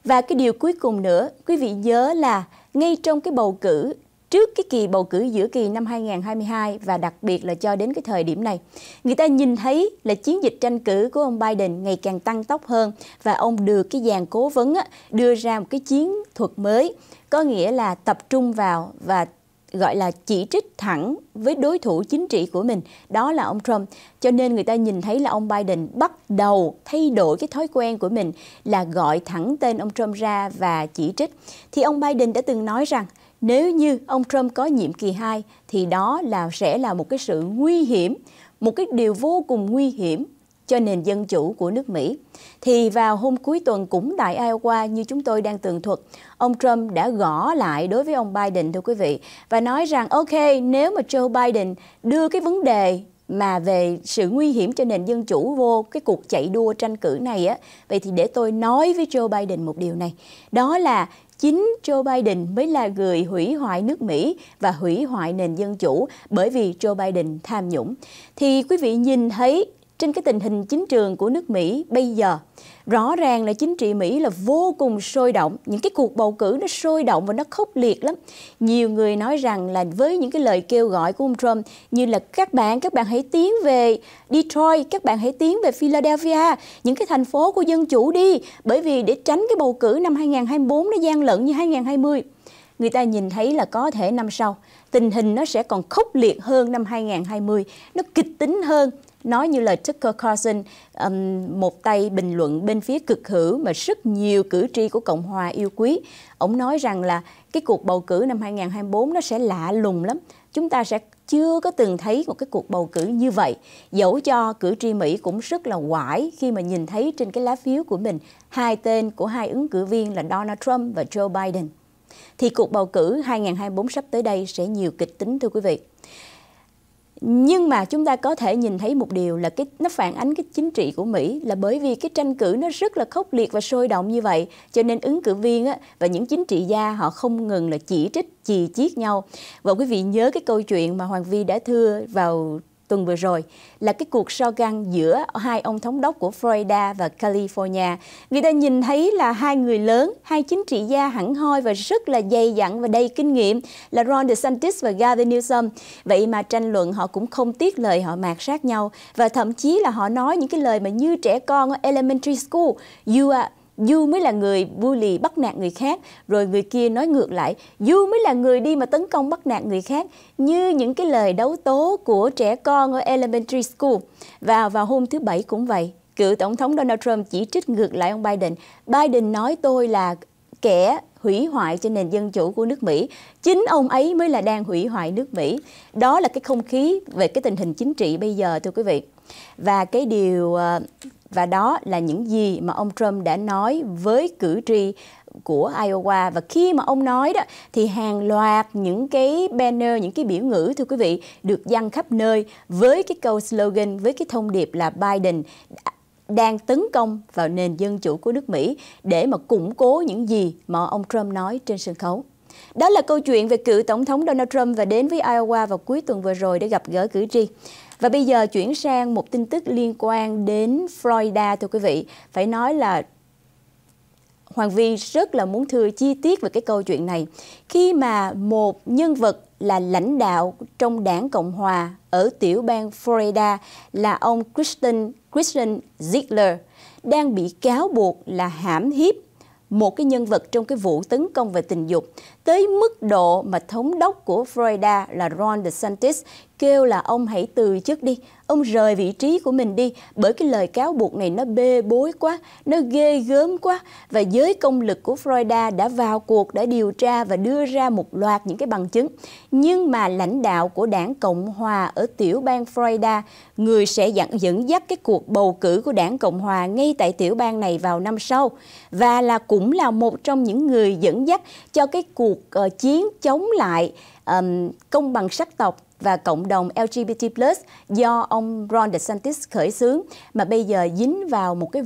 Và cái điều cuối cùng nữa, quý vị nhớ là ngay trong cái bầu cử, trước cái kỳ bầu cử giữa kỳ năm 2022 và đặc biệt là cho đến cái thời điểm này, người ta nhìn thấy là chiến dịch tranh cử của ông Biden ngày càng tăng tốc hơn và ông được cái dàn cố vấn đưa ra một cái chiến thuật mới, có nghĩa là tập trung vào và gọi là chỉ trích thẳng với đối thủ chính trị của mình, đó là ông Trump. Cho nên người ta nhìn thấy là ông Biden bắt đầu thay đổi cái thói quen của mình là gọi thẳng tên ông Trump ra và chỉ trích. Thì ông Biden đã từng nói rằng nếu như ông Trump có nhiệm kỳ 2 thì đó là sẽ là một cái sự nguy hiểm, một cái điều vô cùng nguy hiểm cho nền dân chủ của nước Mỹ. Thì vào hôm cuối tuần cũng tại Iowa như chúng tôi đang tường thuật, ông Trump đã gõ lại đối với ông Biden thưa quý vị và nói rằng ok, nếu mà Joe Biden đưa cái vấn đề mà về sự nguy hiểm cho nền dân chủ vô cái cuộc chạy đua tranh cử này á, vậy thì để tôi nói với Joe Biden một điều này, đó là chính Joe Biden mới là người hủy hoại nước Mỹ và hủy hoại nền dân chủ, bởi vì Joe Biden tham nhũng. Thì quý vị nhìn thấy trên cái tình hình chính trường của nước Mỹ bây giờ, rõ ràng là chính trị Mỹ là vô cùng sôi động, những cái cuộc bầu cử nó sôi động và nó khốc liệt lắm. Nhiều người nói rằng là với những cái lời kêu gọi của ông Trump như là các bạn hãy tiến về Detroit, các bạn hãy tiến về Philadelphia, những cái thành phố của dân chủ đi, bởi vì để tránh cái bầu cử năm 2024 nó gian lận như 2020. Người ta nhìn thấy là có thể năm sau, tình hình nó sẽ còn khốc liệt hơn năm 2020, nó kịch tính hơn. Nói như lời Tucker Carlson, một tay bình luận bên phía cực hữu mà rất nhiều cử tri của Cộng Hòa yêu quý. Ông nói rằng là cái cuộc bầu cử năm 2024 nó sẽ lạ lùng lắm. Chúng ta sẽ chưa có từng thấy một cái cuộc bầu cử như vậy. Dẫu cho cử tri Mỹ cũng rất là oải khi mà nhìn thấy trên cái lá phiếu của mình hai tên của hai ứng cử viên là Donald Trump và Joe Biden. Thì cuộc bầu cử 2024 sắp tới đây sẽ nhiều kịch tính thưa quý vị. Nhưng mà chúng ta có thể nhìn thấy một điều là nó phản ánh cái chính trị của Mỹ, là bởi vì cái tranh cử nó rất là khốc liệt và sôi động như vậy, cho nên ứng cử viên và những chính trị gia họ không ngừng là chỉ trích, chì chiết nhau. Và quý vị nhớ cái câu chuyện mà Hoàng Vy đã thưa vào tuần vừa rồi, là cái cuộc so găng giữa hai ông thống đốc của Florida và California. Người ta nhìn thấy là hai người lớn, hai chính trị gia hẳn hoi và rất là dày dặn và đầy kinh nghiệm là Ron DeSantis và Gavin Newsom. Vậy mà tranh luận họ cũng không tiếc lời, họ mạt sát nhau. Và thậm chí là họ nói những cái lời mà như trẻ con ở elementary school, You mới là người bully bắt nạt người khác. Rồi người kia nói ngược lại, You mới là người đi mà tấn công bắt nạt người khác. Như những cái lời đấu tố của trẻ con ở elementary school. Và vào hôm thứ Bảy cũng vậy, cựu Tổng thống Donald Trump chỉ trích ngược lại ông Biden. Biden nói tôi là kẻ hủy hoại cho nền dân chủ của nước Mỹ. Chính ông ấy mới là đang hủy hoại nước Mỹ. Đó là cái không khí về cái tình hình chính trị bây giờ, thưa quý vị. Và đó là những gì mà ông Trump đã nói với cử tri của Iowa. Và khi mà ông nói đó thì hàng loạt những cái banner, những cái biểu ngữ, thưa quý vị, được dăng khắp nơi với cái câu slogan, với cái thông điệp là Biden đang tấn công vào nền dân chủ của nước Mỹ, để mà củng cố những gì mà ông Trump nói trên sân khấu. Đó là câu chuyện về cựu Tổng thống Donald Trump và đến với Iowa vào cuối tuần vừa rồi để gặp gỡ cử tri. Và bây giờ chuyển sang một tin tức liên quan đến Florida, thưa quý vị. Phải nói là Hoàng Vy rất là muốn thưa chi tiết về cái câu chuyện này. Khi mà một nhân vật là lãnh đạo trong đảng Cộng Hòa ở tiểu bang Florida là ông Christian Ziegler đang bị cáo buộc là hãm hiếp một cái nhân vật trong cái vụ tấn công về tình dục, tới mức độ mà thống đốc của Florida là Ron DeSantis kêu là ông hãy từ chức đi, ông rời vị trí của mình đi, bởi cái lời cáo buộc này nó bê bối quá, nó ghê gớm quá. Và giới công lực của Florida đã vào cuộc, đã điều tra và đưa ra một loạt những cái bằng chứng. Nhưng mà lãnh đạo của đảng Cộng Hòa ở tiểu bang Florida, người sẽ dẫn dắt cái cuộc bầu cử của đảng Cộng Hòa ngay tại tiểu bang này vào năm sau, và là cũng là một trong những người dẫn dắt cho cái cuộc chiến chống lại công bằng sắc tộc và cộng đồng LGBT+ do ông Ron DeSantis khởi xướng, mà bây giờ dính vào một cái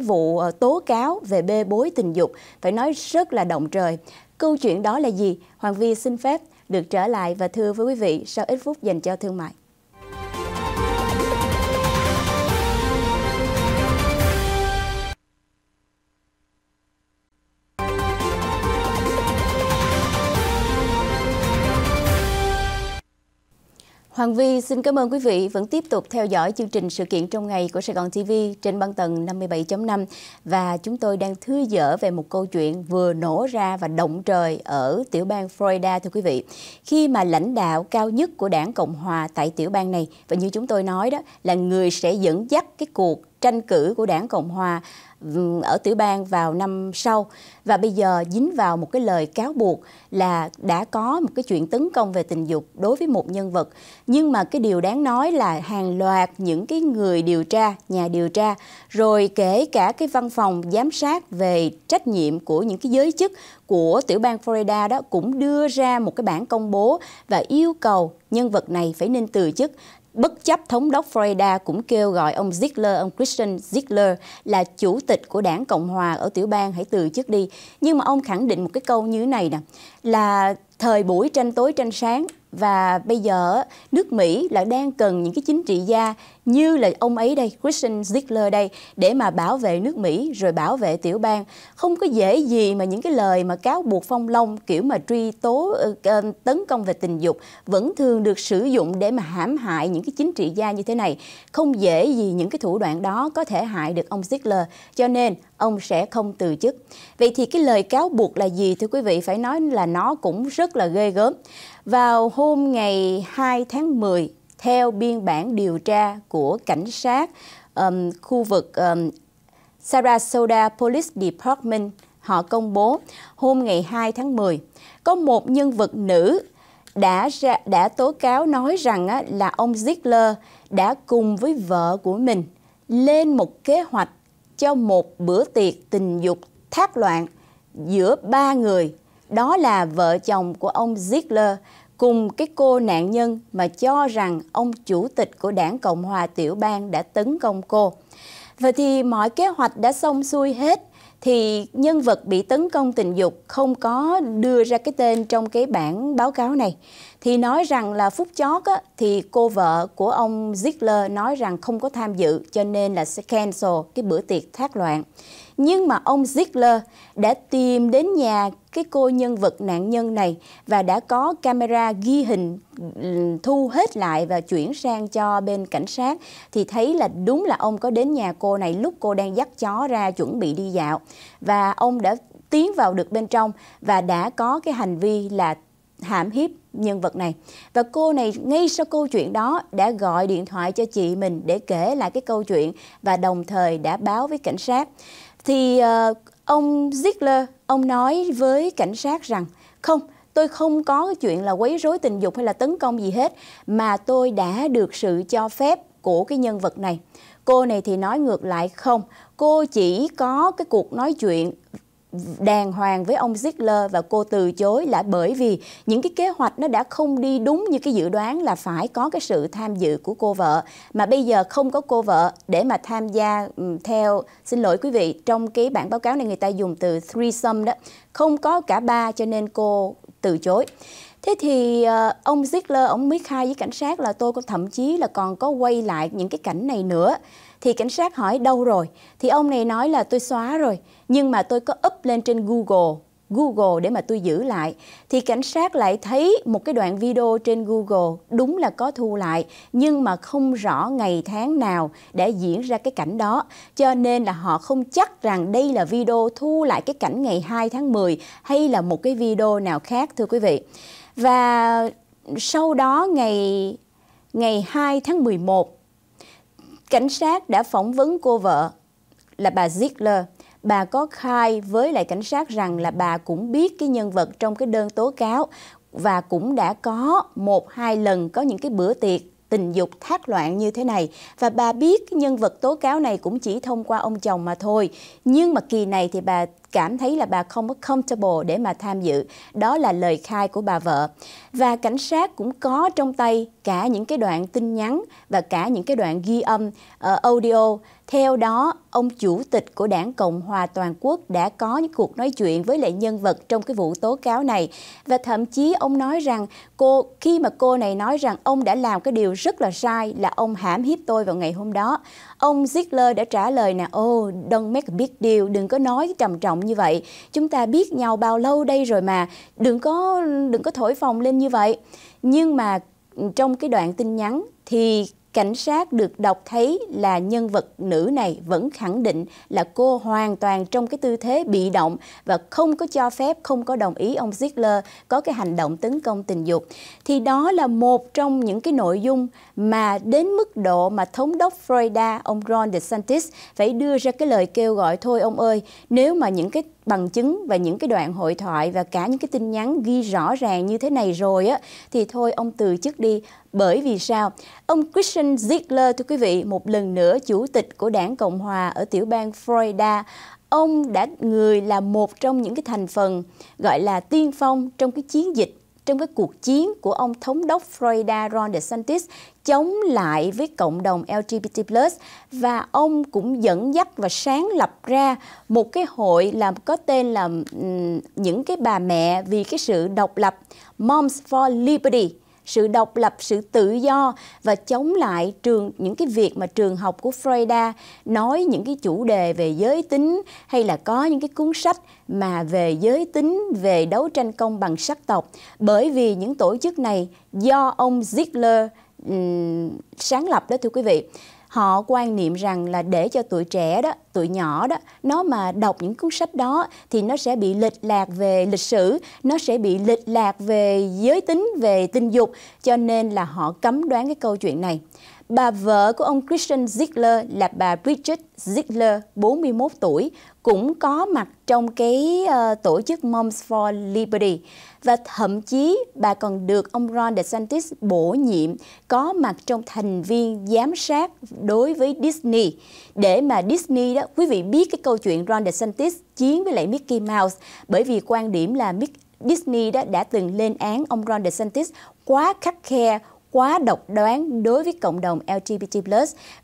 vụ tố cáo về bê bối tình dục, phải nói rất là động trời. Câu chuyện đó là gì? Hoàng Vy xin phép được trở lại và thưa với quý vị sau ít phút dành cho thương mại. Hoàng Vy xin cảm ơn quý vị vẫn tiếp tục theo dõi chương trình sự kiện trong ngày của Sài Gòn TV trên băng tần 57.5, và chúng tôi đang thư giãn về một câu chuyện vừa nổ ra và động trời ở tiểu bang Florida, thưa quý vị. Khi mà lãnh đạo cao nhất của đảng Cộng Hòa tại tiểu bang này, và như chúng tôi nói đó, là người sẽ dẫn dắt cái cuộc tranh cử của đảng Cộng Hòa ở tiểu bang vào năm sau, và bây giờ dính vào một cái lời cáo buộc là đã có một cái chuyện tấn công về tình dục đối với một nhân vật. Nhưng mà cái điều đáng nói là hàng loạt những cái người điều tra, nhà điều tra, rồi kể cả cái văn phòng giám sát về trách nhiệm của những cái giới chức của tiểu bang Florida đó cũng đưa ra một cái bản công bố và yêu cầu nhân vật này phải nên từ chức. Bất chấp thống đốc Florida cũng kêu gọi ông Ziegler, ông Christian Ziegler là chủ tịch của đảng Cộng Hòa ở tiểu bang hãy từ chức đi. Nhưng mà ông khẳng định một cái câu như thế này nè, là thời buổi tranh tối tranh sáng, và bây giờ nước Mỹ là đang cần những cái chính trị gia như là ông ấy đây, Christian Ziegler đây, để mà bảo vệ nước Mỹ rồi bảo vệ tiểu bang. Không có dễ gì mà những cái lời mà cáo buộc phong long kiểu mà truy tố tấn công về tình dục vẫn thường được sử dụng để mà hãm hại những cái chính trị gia như thế này. Không dễ gì những cái thủ đoạn đó có thể hại được ông Ziegler, cho nên ông sẽ không từ chức. Vậy thì cái lời cáo buộc là gì, thưa quý vị? Phải nói là nó cũng rất là ghê gớm. Vào hôm ngày 2 tháng 10, theo biên bản điều tra của cảnh sát khu vực Sarasota Police Department, họ công bố hôm ngày 2 tháng 10, có một nhân vật nữ đã tố cáo nói rằng là ông Ziegler đã cùng với vợ của mình lên một kế hoạch cho một bữa tiệc tình dục thác loạn giữa ba người. Đó là vợ chồng của ông Ziegler, cùng cái cô nạn nhân mà cho rằng ông chủ tịch của đảng Cộng hòa tiểu bang đã tấn công cô. Vậy thì mọi kế hoạch đã xong xuôi hết, thì nhân vật bị tấn công tình dục không có đưa ra cái tên trong cái bản báo cáo này. Thì nói rằng là phút chót á, thì cô vợ của ông Ziegler nói rằng không có tham dự, cho nên là sẽ cancel cái bữa tiệc thác loạn. Nhưng mà ông Ziegler đã tìm đến nhà cái cô nhân vật nạn nhân này và đã có camera ghi hình thu hết lại và chuyển sang cho bên cảnh sát. Thì thấy là đúng là ông có đến nhà cô này lúc cô đang dắt chó ra chuẩn bị đi dạo. Và ông đã tiến vào được bên trong và đã có cái hành vi là hãm hiếp nhân vật này. Và cô này ngay sau câu chuyện đó đã gọi điện thoại cho chị mình để kể lại cái câu chuyện và đồng thời đã báo với cảnh sát. Thì ông Ziegler, ông nói với cảnh sát rằng không, tôi không có cái chuyện là quấy rối tình dục hay là tấn công gì hết, mà tôi đã được sự cho phép của cái nhân vật này. Cô này thì nói ngược lại không, cô chỉ có cái cuộc nói chuyện đàng hoàng với ông Ziegler và cô từ chối là bởi vì những cái kế hoạch nó đã không đi đúng như cái dự đoán là phải có cái sự tham dự của cô vợ, mà bây giờ không có cô vợ để mà tham gia theo, xin lỗi quý vị, trong cái bản báo cáo này người ta dùng từ threesome đó, không có cả ba cho nên cô từ chối. Thế thì ông Ziegler ông mới khai với cảnh sát là tôi thậm chí là còn có quay lại những cái cảnh này nữa. Thì cảnh sát hỏi đâu rồi? Thì ông này nói là tôi xóa rồi, nhưng mà tôi có up lên trên Google để mà tôi giữ lại. Thì cảnh sát lại thấy một cái đoạn video trên Google đúng là có thu lại, nhưng mà không rõ ngày tháng nào đã diễn ra cái cảnh đó. Cho nên là họ không chắc rằng đây là video thu lại cái cảnh ngày 2 tháng 10 hay là một cái video nào khác, thưa quý vị. Và sau đó ngày 2 tháng 11, cảnh sát đã phỏng vấn cô vợ là bà Ziegler. Bà có khai với lại cảnh sát rằng là bà cũng biết cái nhân vật trong cái đơn tố cáo và cũng đã có 1-2 lần có những cái bữa tiệc tình dục thác loạn như thế này. Và bà biết cái nhân vật tố cáo này cũng chỉ thông qua ông chồng mà thôi. Nhưng mà kỳ này thì bà cảm thấy là bà không có comfortable để mà tham dự. Đó là lời khai của bà vợ. Và cảnh sát cũng có trong tay cả những cái đoạn tin nhắn và cả những cái đoạn ghi âm audio. Theo đó, ông chủ tịch của đảng Cộng hòa toàn quốc đã có những cuộc nói chuyện với lại nhân vật trong cái vụ tố cáo này. Và thậm chí ông nói rằng khi mà cô này nói rằng ông đã làm cái điều rất là sai là ông hãm hiếp tôi vào ngày hôm đó, ông Ziegler đã trả lời là don't make a big deal, đừng có nói trầm trọng như vậy. Chúng ta biết nhau bao lâu đây rồi mà, đừng có thổi phồng lên như vậy. Nhưng mà trong cái đoạn tin nhắn thì cảnh sát được đọc thấy là nhân vật nữ này vẫn khẳng định là cô hoàn toàn trong cái tư thế bị động và không có cho phép, không có đồng ý ông Ziegler có cái hành động tấn công tình dục. Thì đó là một trong những cái nội dung mà đến mức độ mà thống đốc Florida, ông Ron DeSantis phải đưa ra cái lời kêu gọi thôi ông ơi, nếu mà những cái bằng chứng và những cái đoạn hội thoại và cả những cái tin nhắn ghi rõ ràng như thế này rồi á, thì thôi ông từ chức đi. Bởi vì sao? Ông Christian Ziegler, thưa quý vị, một lần nữa chủ tịch của đảng Cộng hòa ở tiểu bang Florida, ông đã là một trong những cái thành phần gọi là tiên phong trong cái chiến dịch, trong cái cuộc chiến của ông thống đốc Florida Ron DeSantis chống lại với cộng đồng LGBT+, và ông cũng dẫn dắt và sáng lập ra một cái hội làm có tên là những cái bà mẹ vì cái sự độc lập, Moms for Liberty, sự độc lập, sự tự do, và chống lại những cái việc mà trường học của Florida nói những cái chủ đề về giới tính hay là có những cái cuốn sách mà về giới tính, về đấu tranh công bằng sắc tộc. Bởi vì những tổ chức này do ông Ziegler sáng lập đó, thưa quý vị, họ quan niệm rằng là để cho tụi trẻ đó, tụi nhỏ đó, nó mà đọc những cuốn sách đó thì nó sẽ bị lệch lạc về lịch sử, nó sẽ bị lệch lạc về giới tính, về tình dục, cho nên là họ cấm đoán cái câu chuyện này. Bà vợ của ông Christian Ziegler là bà Bridget Ziegler, 41 tuổi, cũng có mặt trong cái tổ chức Moms for Liberty. Và thậm chí bà còn được ông Ron DeSantis bổ nhiệm có mặt trong thành viên giám sát đối với Disney. Để mà Disney đó, quý vị biết cái câu chuyện Ron DeSantis chiến với lại Mickey Mouse, bởi vì quan điểm là Disney đã từng lên án ông Ron DeSantis quá khắt khe, quá độc đoán đối với cộng đồng LGBT+,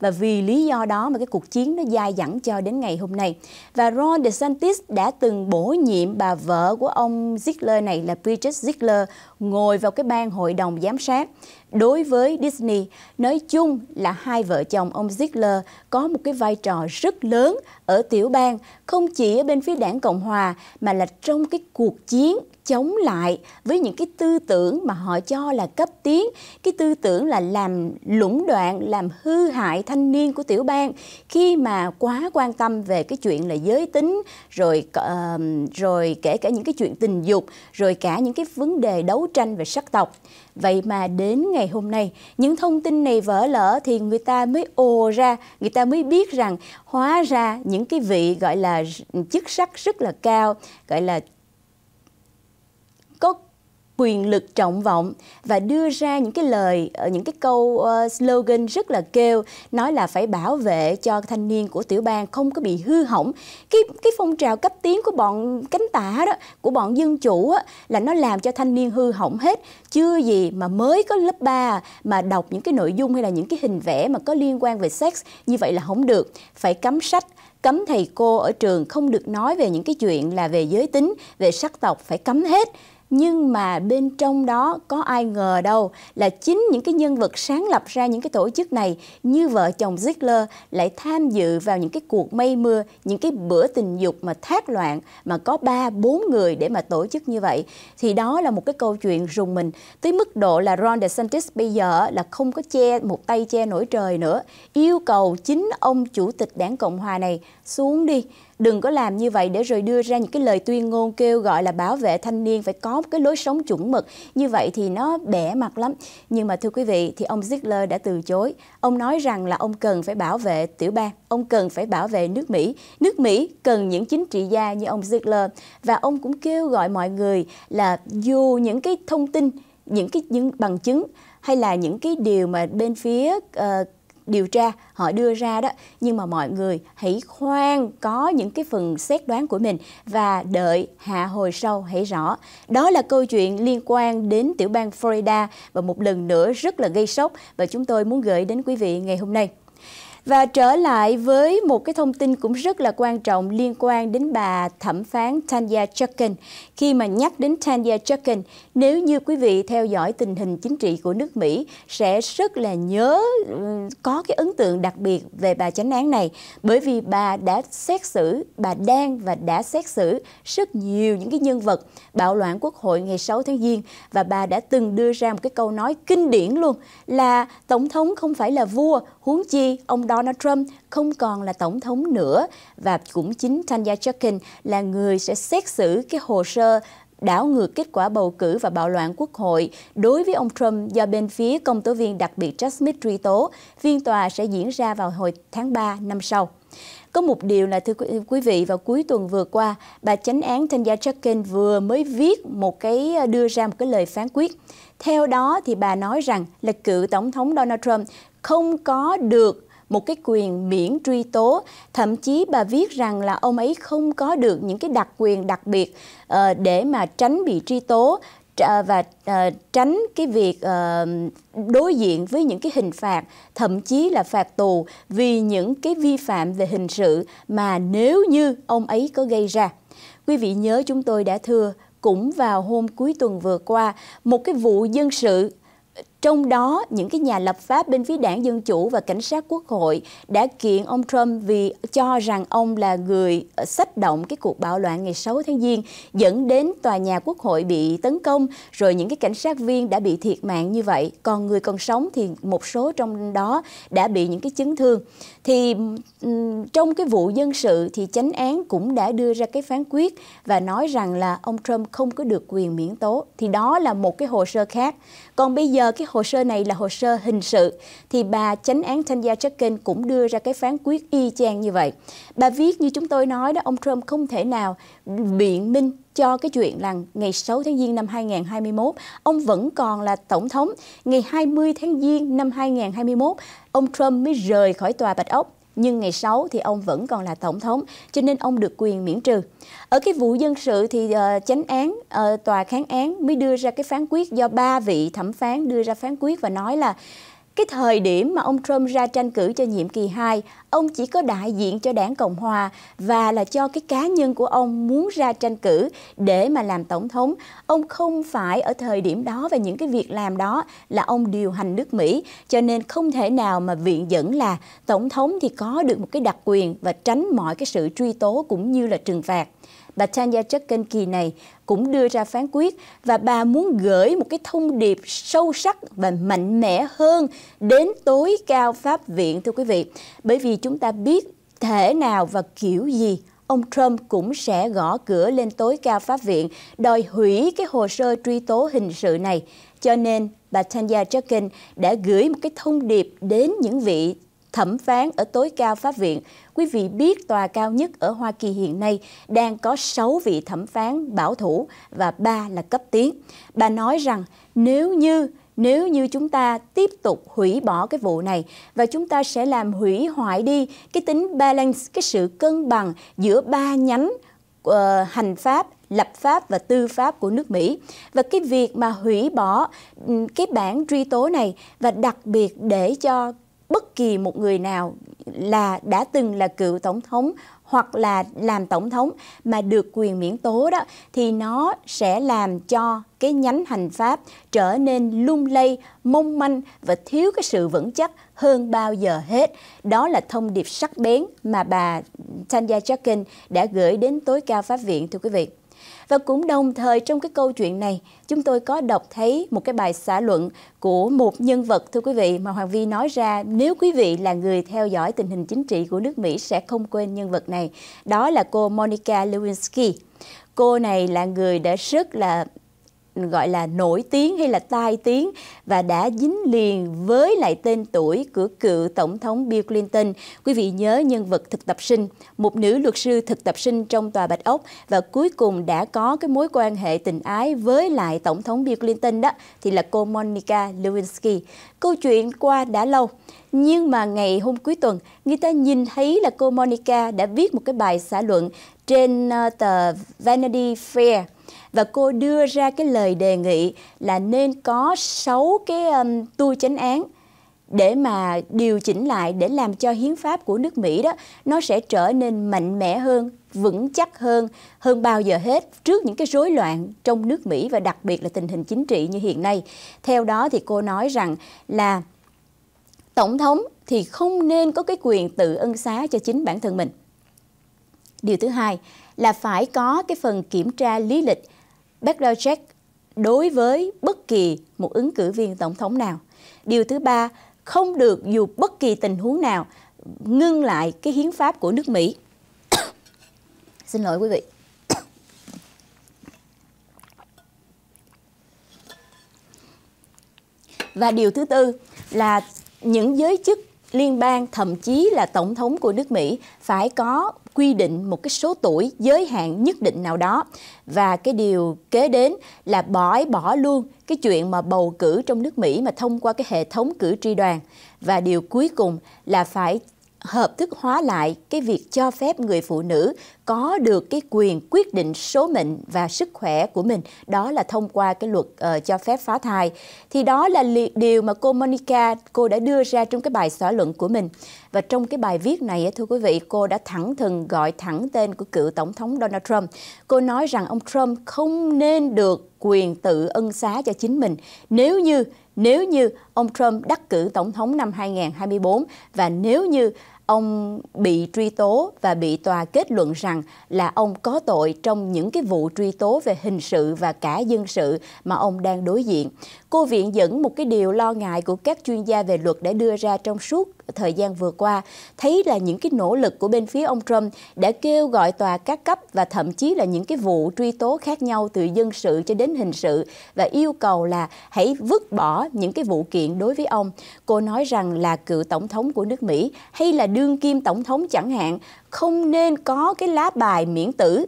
và vì lý do đó mà cái cuộc chiến nó dai dẳng cho đến ngày hôm nay. Và Ron DeSantis đã từng bổ nhiệm bà vợ của ông Ziegler này là Bridget Ziegler ngồi vào cái ban hội đồng giám sát. Đối với Disney, nói chung là hai vợ chồng ông Ziegler có một cái vai trò rất lớn ở tiểu bang, không chỉ ở bên phía đảng Cộng Hòa mà là trong cái cuộc chiến chống lại với những cái tư tưởng mà họ cho là cấp tiến, cái tư tưởng là làm lũng đoạn, làm hư hại thanh niên của tiểu bang khi mà quá quan tâm về cái chuyện là giới tính, rồi kể cả những cái chuyện tình dục, rồi cả những cái vấn đề đấu tranh về sắc tộc. Vậy mà đến ngày hôm nay, những thông tin này vỡ lở thì người ta mới ồ ra, người ta mới biết rằng hóa ra những cái vị gọi là chức sắc rất là cao, gọi là có quyền lực trọng vọng và đưa ra những cái lời, những cái câu slogan rất là kêu, nói là phải bảo vệ cho thanh niên của tiểu bang không có bị hư hỏng. Cái phong trào cấp tiến của bọn cánh tả đó, của bọn dân chủ á, là nó làm cho thanh niên hư hỏng hết. Chưa gì mà mới có lớp 3 mà đọc những cái nội dung hay là những cái hình vẽ mà có liên quan về sex, như vậy là không được, phải cấm sách. Cấm thầy cô ở trường không được nói về những cái chuyện là về giới tính, về sắc tộc, phải cấm hết. Nhưng mà bên trong đó có ai ngờ đâu là chính những cái nhân vật sáng lập ra những cái tổ chức này như vợ chồng Ziegler lại tham dự vào những cái cuộc mây mưa, những cái bữa tình dục mà thác loạn mà có 3-4 người để mà tổ chức như vậy. Thì đó là một cái câu chuyện rùng mình tới mức độ là Ron DeSantis bây giờ là không có một tay che nổi trời nữa. Yêu cầu chính ông chủ tịch đảng Cộng Hòa này xuống đi. Đừng có làm như vậy để rồi đưa ra những cái lời tuyên ngôn kêu gọi là bảo vệ thanh niên phải có một cái lối sống chuẩn mực. Như vậy thì nó bẻ mặt lắm. Nhưng mà thưa quý vị, thì ông Ziegler đã từ chối. Ông nói rằng là ông cần phải bảo vệ tiểu bang, ông cần phải bảo vệ nước Mỹ. Nước Mỹ cần những chính trị gia như ông Ziegler. Và ông cũng kêu gọi mọi người là dù những cái thông tin, những bằng chứng hay là những cái điều mà bên phía điều tra họ đưa ra đó, nhưng mà mọi người hãy khoan có những cái phần xét đoán của mình và đợi hạ hồi sau hãy rõ. Đó là câu chuyện liên quan đến tiểu bang Florida và một lần nữa rất là gây sốc và chúng tôi muốn gửi đến quý vị ngày hôm nay. Và trở lại với một cái thông tin cũng rất là quan trọng liên quan đến bà thẩm phán Tanya Chutkan. Khi mà nhắc đến Tanya Chutkan, nếu như quý vị theo dõi tình hình chính trị của nước Mỹ sẽ rất là nhớ, có cái ấn tượng đặc biệt về bà chánh án này. Bởi vì bà đã xét xử, bà đang và đã xét xử rất nhiều những cái nhân vật bạo loạn quốc hội ngày 6 tháng Giêng. Và bà đã từng đưa ra một cái câu nói kinh điển luôn là tổng thống không phải là vua, huống chi ông Donald Trump không còn là tổng thống nữa. Và cũng chính Tanya Chutkan là người sẽ xét xử cái hồ sơ đảo ngược kết quả bầu cử và bạo loạn quốc hội đối với ông Trump do bên phía công tố viên đặc biệt Jack Smith truy tố. Phiên tòa sẽ diễn ra vào hồi tháng 3 năm sau. Có một điều là thưa quý vị, vào cuối tuần vừa qua, bà chánh án Tanya Chutkan vừa mới viết đưa ra một cái lời phán quyết. Theo đó thì bà nói rằng là cựu tổng thống Donald Trump không có được một cái quyền miễn truy tố, thậm chí bà viết rằng là ông ấy không có được những cái đặc quyền đặc biệt để mà tránh bị truy tố và tránh cái việc đối diện với những cái hình phạt, thậm chí là phạt tù vì những cái vi phạm về hình sự mà nếu như ông ấy có gây ra. Quý vị nhớ chúng tôi đã thưa, cũng vào hôm cuối tuần vừa qua, một cái vụ dân sự, trong đó những cái nhà lập pháp bên phía đảng Dân Chủ và cảnh sát quốc hội đã kiện ông Trump vì cho rằng ông là người xách động cái cuộc bạo loạn ngày 6 tháng Giêng dẫn đến tòa nhà quốc hội bị tấn công, rồi những cái cảnh sát viên đã bị thiệt mạng như vậy. Còn người còn sống thì một số trong đó đã bị những cái chấn thương. Thì trong cái vụ dân sự thì chánh án cũng đã đưa ra cái phán quyết và nói rằng là ông Trump không có được quyền miễn tố. Thì đó là một cái hồ sơ khác. Còn bây giờ cái hồ sơ này là hồ sơ hình sự thì bà chánh án Tanya Chutkan cũng đưa ra cái phán quyết y chang như vậy. Bà viết như chúng tôi nói đó, ông Trump không thể nào biện minh cho cái chuyện là ngày 6 tháng Giêng năm 2021 ông vẫn còn là tổng thống, ngày 20 tháng Giêng năm 2021 ông Trump mới rời khỏi tòa Bạch Ốc. nhưng ngày 6 thì ông vẫn còn là tổng thống, cho nên ông được quyền miễn trừ. Ở cái vụ dân sự thì chánh án, tòa kháng án mới đưa ra cái phán quyết do 3 vị thẩm phán đưa ra phán quyết và nói là cái thời điểm mà ông Trump ra tranh cử cho nhiệm kỳ 2, ông chỉ có đại diện cho đảng Cộng Hòa và là cho cái cá nhân của ông muốn ra tranh cử để mà làm tổng thống. Ông không phải ở thời điểm đó và những cái việc làm đó là ông điều hành nước Mỹ. Cho nên không thể nào mà viện dẫn là tổng thống thì có được một cái đặc quyền và tránh mọi cái sự truy tố cũng như là trừng phạt. Bà Tanya Chutkan kỳ này cũng đưa ra phán quyết và bà muốn gửi một cái thông điệp sâu sắc và mạnh mẽ hơn đến tối cao pháp viện, thưa quý vị. Bởi vì chúng ta biết thể nào và kiểu gì ông Trump cũng sẽ gõ cửa lên tối cao pháp viện đòi hủy cái hồ sơ truy tố hình sự này. Cho nên bà Tanya Chutkan đã gửi một cái thông điệp đến những vị thẩm phán ở tối cao pháp viện. Quý vị biết tòa cao nhất ở Hoa Kỳ hiện nay đang có 6 vị thẩm phán bảo thủ và 3 là cấp tiến. Bà nói rằng nếu như chúng ta tiếp tục hủy bỏ cái vụ này và chúng ta sẽ làm hủy hoại đi cái tính balance, cái sự cân bằng giữa 3 nhánh hành pháp, lập pháp và tư pháp của nước Mỹ. Và cái việc mà hủy bỏ cái bản truy tố này và đặc biệt để cho bất kỳ một người nào là đã từng là cựu tổng thống hoặc là làm tổng thống mà được quyền miễn tố đó thì nó sẽ làm cho cái nhánh hành pháp trở nên lung lay, mong manh và thiếu cái sự vững chắc hơn bao giờ hết. Đó là thông điệp sắc bén mà bà Tanya Chutkan đã gửi đến tối cao pháp viện, thưa quý vị. Và cũng đồng thời trong cái câu chuyện này, chúng tôi có đọc thấy một cái bài xã luận của một nhân vật, thưa quý vị, mà Hoàng Vy nói ra nếu quý vị là người theo dõi tình hình chính trị của nước Mỹ sẽ không quên nhân vật này. Đó là cô Monica Lewinsky. Cô này là người đã rất là gọi là nổi tiếng hay là tai tiếng và đã dính liền với lại tên tuổi của cựu tổng thống Bill Clinton. Quý vị nhớ nhân vật thực tập sinh, một nữ luật sư thực tập sinh trong Tòa Bạch Ốc và cuối cùng đã có cái mối quan hệ tình ái với lại tổng thống Bill Clinton đó thì là cô Monica Lewinsky. Câu chuyện qua đã lâu, nhưng mà ngày hôm cuối tuần, người ta nhìn thấy là cô Monica đã viết một cái bài xã luận trên tờ Vanity Fair. Và cô đưa ra cái lời đề nghị là nên có 6 cái tu chánh án để mà điều chỉnh lại, để làm cho hiến pháp của nước Mỹ đó nó sẽ trở nên mạnh mẽ hơn, vững chắc hơn, hơn bao giờ hết trước những cái rối loạn trong nước Mỹ và đặc biệt là tình hình chính trị như hiện nay. Theo đó thì cô nói rằng là tổng thống thì không nên có cái quyền tự ân xá cho chính bản thân mình. Điều thứ hai là phải có cái phần kiểm tra lý lịch background check đối với bất kỳ một ứng cử viên tổng thống nào. Điều thứ ba, không được dù bất kỳ tình huống nào ngưng lại cái hiến pháp của nước Mỹ. Xin lỗi quý vị. Và điều thứ tư là những giới chức liên bang, thậm chí là tổng thống của nước Mỹ phải có quy định một cái số tuổi giới hạn nhất định nào đó. Và cái điều kế đến là bỏ luôn cái chuyện mà bầu cử trong nước Mỹ mà thông qua cái hệ thống cử tri đoàn. Và điều cuối cùng là phải hợp thức hóa lại cái việc cho phép người phụ nữ có được cái quyền quyết định số mệnh và sức khỏe của mình. Đó là thông qua cái luật cho phép phá thai. Thì đó là điều mà cô Monica cô đã đưa ra trong cái bài xã luận của mình. Và trong cái bài viết này, thưa quý vị, cô đã thẳng thừng gọi thẳng tên của cựu tổng thống Donald Trump. Cô nói rằng ông Trump không nên được quyền tự ân xá cho chính mình nếu như ông Trump đắc cử tổng thống năm 2024 và nếu như ông bị truy tố và bị tòa kết luận rằng là ông có tội trong những cái vụ truy tố về hình sự và cả dân sự mà ông đang đối diện. Cô viện dẫn một cái điều lo ngại của các chuyên gia về luật đã đưa ra trong suốt thời gian vừa qua, thấy là những cái nỗ lực của bên phía ông Trump đã kêu gọi tòa các cấp và thậm chí là những cái vụ truy tố khác nhau từ dân sự cho đến hình sự và yêu cầu là hãy vứt bỏ những cái vụ kiện đối với ông. Cô nói rằng là cựu tổng thống của nước Mỹ hay là đương kim tổng thống chẳng hạn không nên có cái lá bài miễn tử,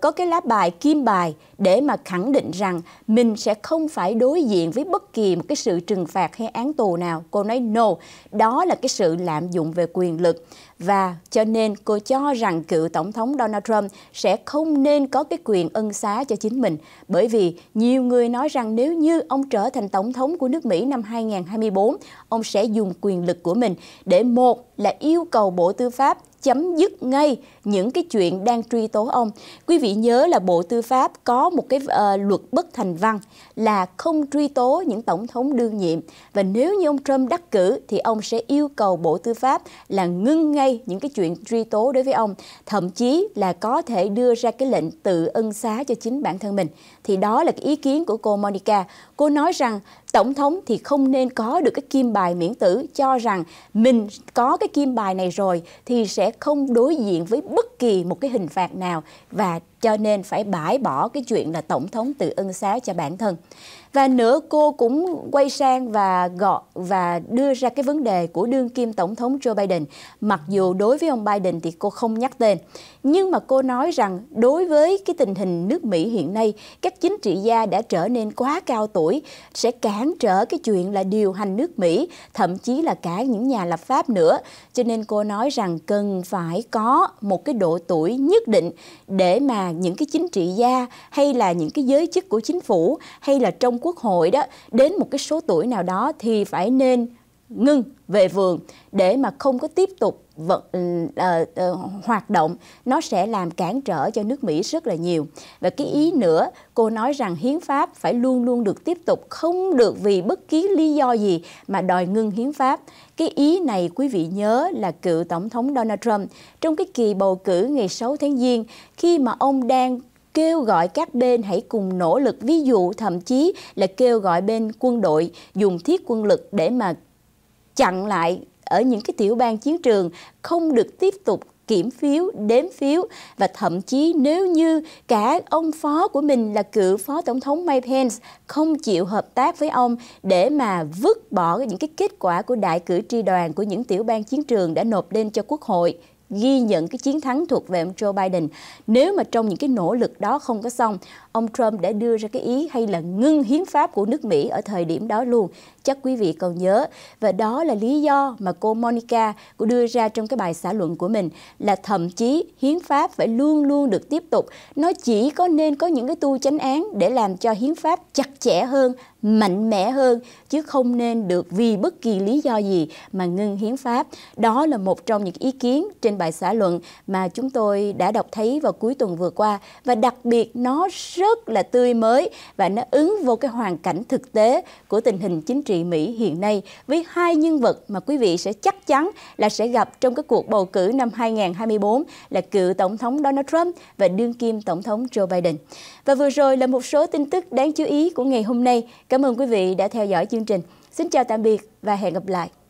có cái lá bài kim bài để mà khẳng định rằng mình sẽ không phải đối diện với bất kỳ một cái sự trừng phạt hay án tù nào. Cô nói no, đó là cái sự lạm dụng về quyền lực. Và cho nên cô cho rằng cựu Tổng thống Donald Trump sẽ không nên có cái quyền ân xá cho chính mình. Bởi vì nhiều người nói rằng nếu như ông trở thành Tổng thống của nước Mỹ năm 2024, ông sẽ dùng quyền lực của mình để một là yêu cầu Bộ Tư pháp chấm dứt ngay những cái chuyện đang truy tố ông. Quý vị nhớ là Bộ Tư pháp có một cái luật bất thành văn là không truy tố những tổng thống đương nhiệm. Và nếu như ông Trump đắc cử thì ông sẽ yêu cầu Bộ Tư pháp là ngưng ngay những cái chuyện truy tố đối với ông. Thậm chí là có thể đưa ra cái lệnh tự ân xá cho chính bản thân mình. Thì đó là cái ý kiến của cô Monica. Cô nói rằng Tổng thống thì không nên có được cái kim bài miễn tử, cho rằng mình có cái kim bài này rồi thì sẽ không đối diện với bất kỳ một cái hình phạt nào, và cho nên phải bãi bỏ cái chuyện là Tổng thống tự ân xá cho bản thân. Và nữa cô cũng quay sang và đưa ra cái vấn đề của đương kim Tổng thống Joe Biden. Mặc dù đối với ông Biden thì cô không nhắc tên, nhưng mà cô nói rằng đối với cái tình hình nước Mỹ hiện nay, các chính trị gia đã trở nên quá cao tuổi, sẽ cản trở cái chuyện là điều hành nước Mỹ, thậm chí là cả những nhà lập pháp nữa. Cho nên cô nói rằng cần phải có một cái độ tuổi nhất định để mà những cái chính trị gia hay là những cái giới chức của chính phủ hay là trong Quốc hội đó, đến một cái số tuổi nào đó thì phải nên ngưng về vườn để mà không có tiếp tục hoạt động, nó sẽ làm cản trở cho nước Mỹ rất là nhiều. Và cái ý nữa, cô nói rằng hiến pháp phải luôn luôn được tiếp tục, không được vì bất kỳ lý do gì mà đòi ngưng hiến pháp. Cái ý này quý vị nhớ là cựu Tổng thống Donald Trump trong cái kỳ bầu cử ngày 6 tháng Giêng, khi mà ông đang kêu gọi các bên hãy cùng nỗ lực, ví dụ thậm chí là kêu gọi bên quân đội dùng thiết quân lực để mà chặn lại ở những cái tiểu bang chiến trường, không được tiếp tục kiểm phiếu, đếm phiếu. Và thậm chí nếu như cả ông phó của mình là cựu phó tổng thống Mike Pence không chịu hợp tác với ông để mà vứt bỏ những cái kết quả của đại cử tri đoàn của những tiểu bang chiến trường đã nộp lên cho Quốc hội, ghi nhận cái chiến thắng thuộc về ông Joe Biden. Nếu mà trong những cái nỗ lực đó không có xong, ông Trump đã đưa ra cái ý hay là ngưng hiến pháp của nước Mỹ ở thời điểm đó luôn. Chắc quý vị còn nhớ. Và đó là lý do mà cô Monica cô đưa ra trong cái bài xã luận của mình, là thậm chí hiến pháp phải luôn luôn được tiếp tục. Nó chỉ có nên có những cái tu chánh án để làm cho hiến pháp chặt chẽ hơn, mạnh mẽ hơn, chứ không nên được vì bất kỳ lý do gì mà ngưng hiến pháp. Đó là một trong những ý kiến trên bài xã luận mà chúng tôi đã đọc thấy vào cuối tuần vừa qua, và đặc biệt nó rất là tươi mới và nó ứng vô cái hoàn cảnh thực tế của tình hình chính trị Mỹ hiện nay, với hai nhân vật mà quý vị sẽ chắc chắn là sẽ gặp trong cái cuộc bầu cử năm 2024 là cựu Tổng thống Donald Trump và đương kim Tổng thống Joe Biden. Và vừa rồi là một số tin tức đáng chú ý của ngày hôm nay. Cảm ơn quý vị đã theo dõi chương trình. Xin chào tạm biệt và hẹn gặp lại.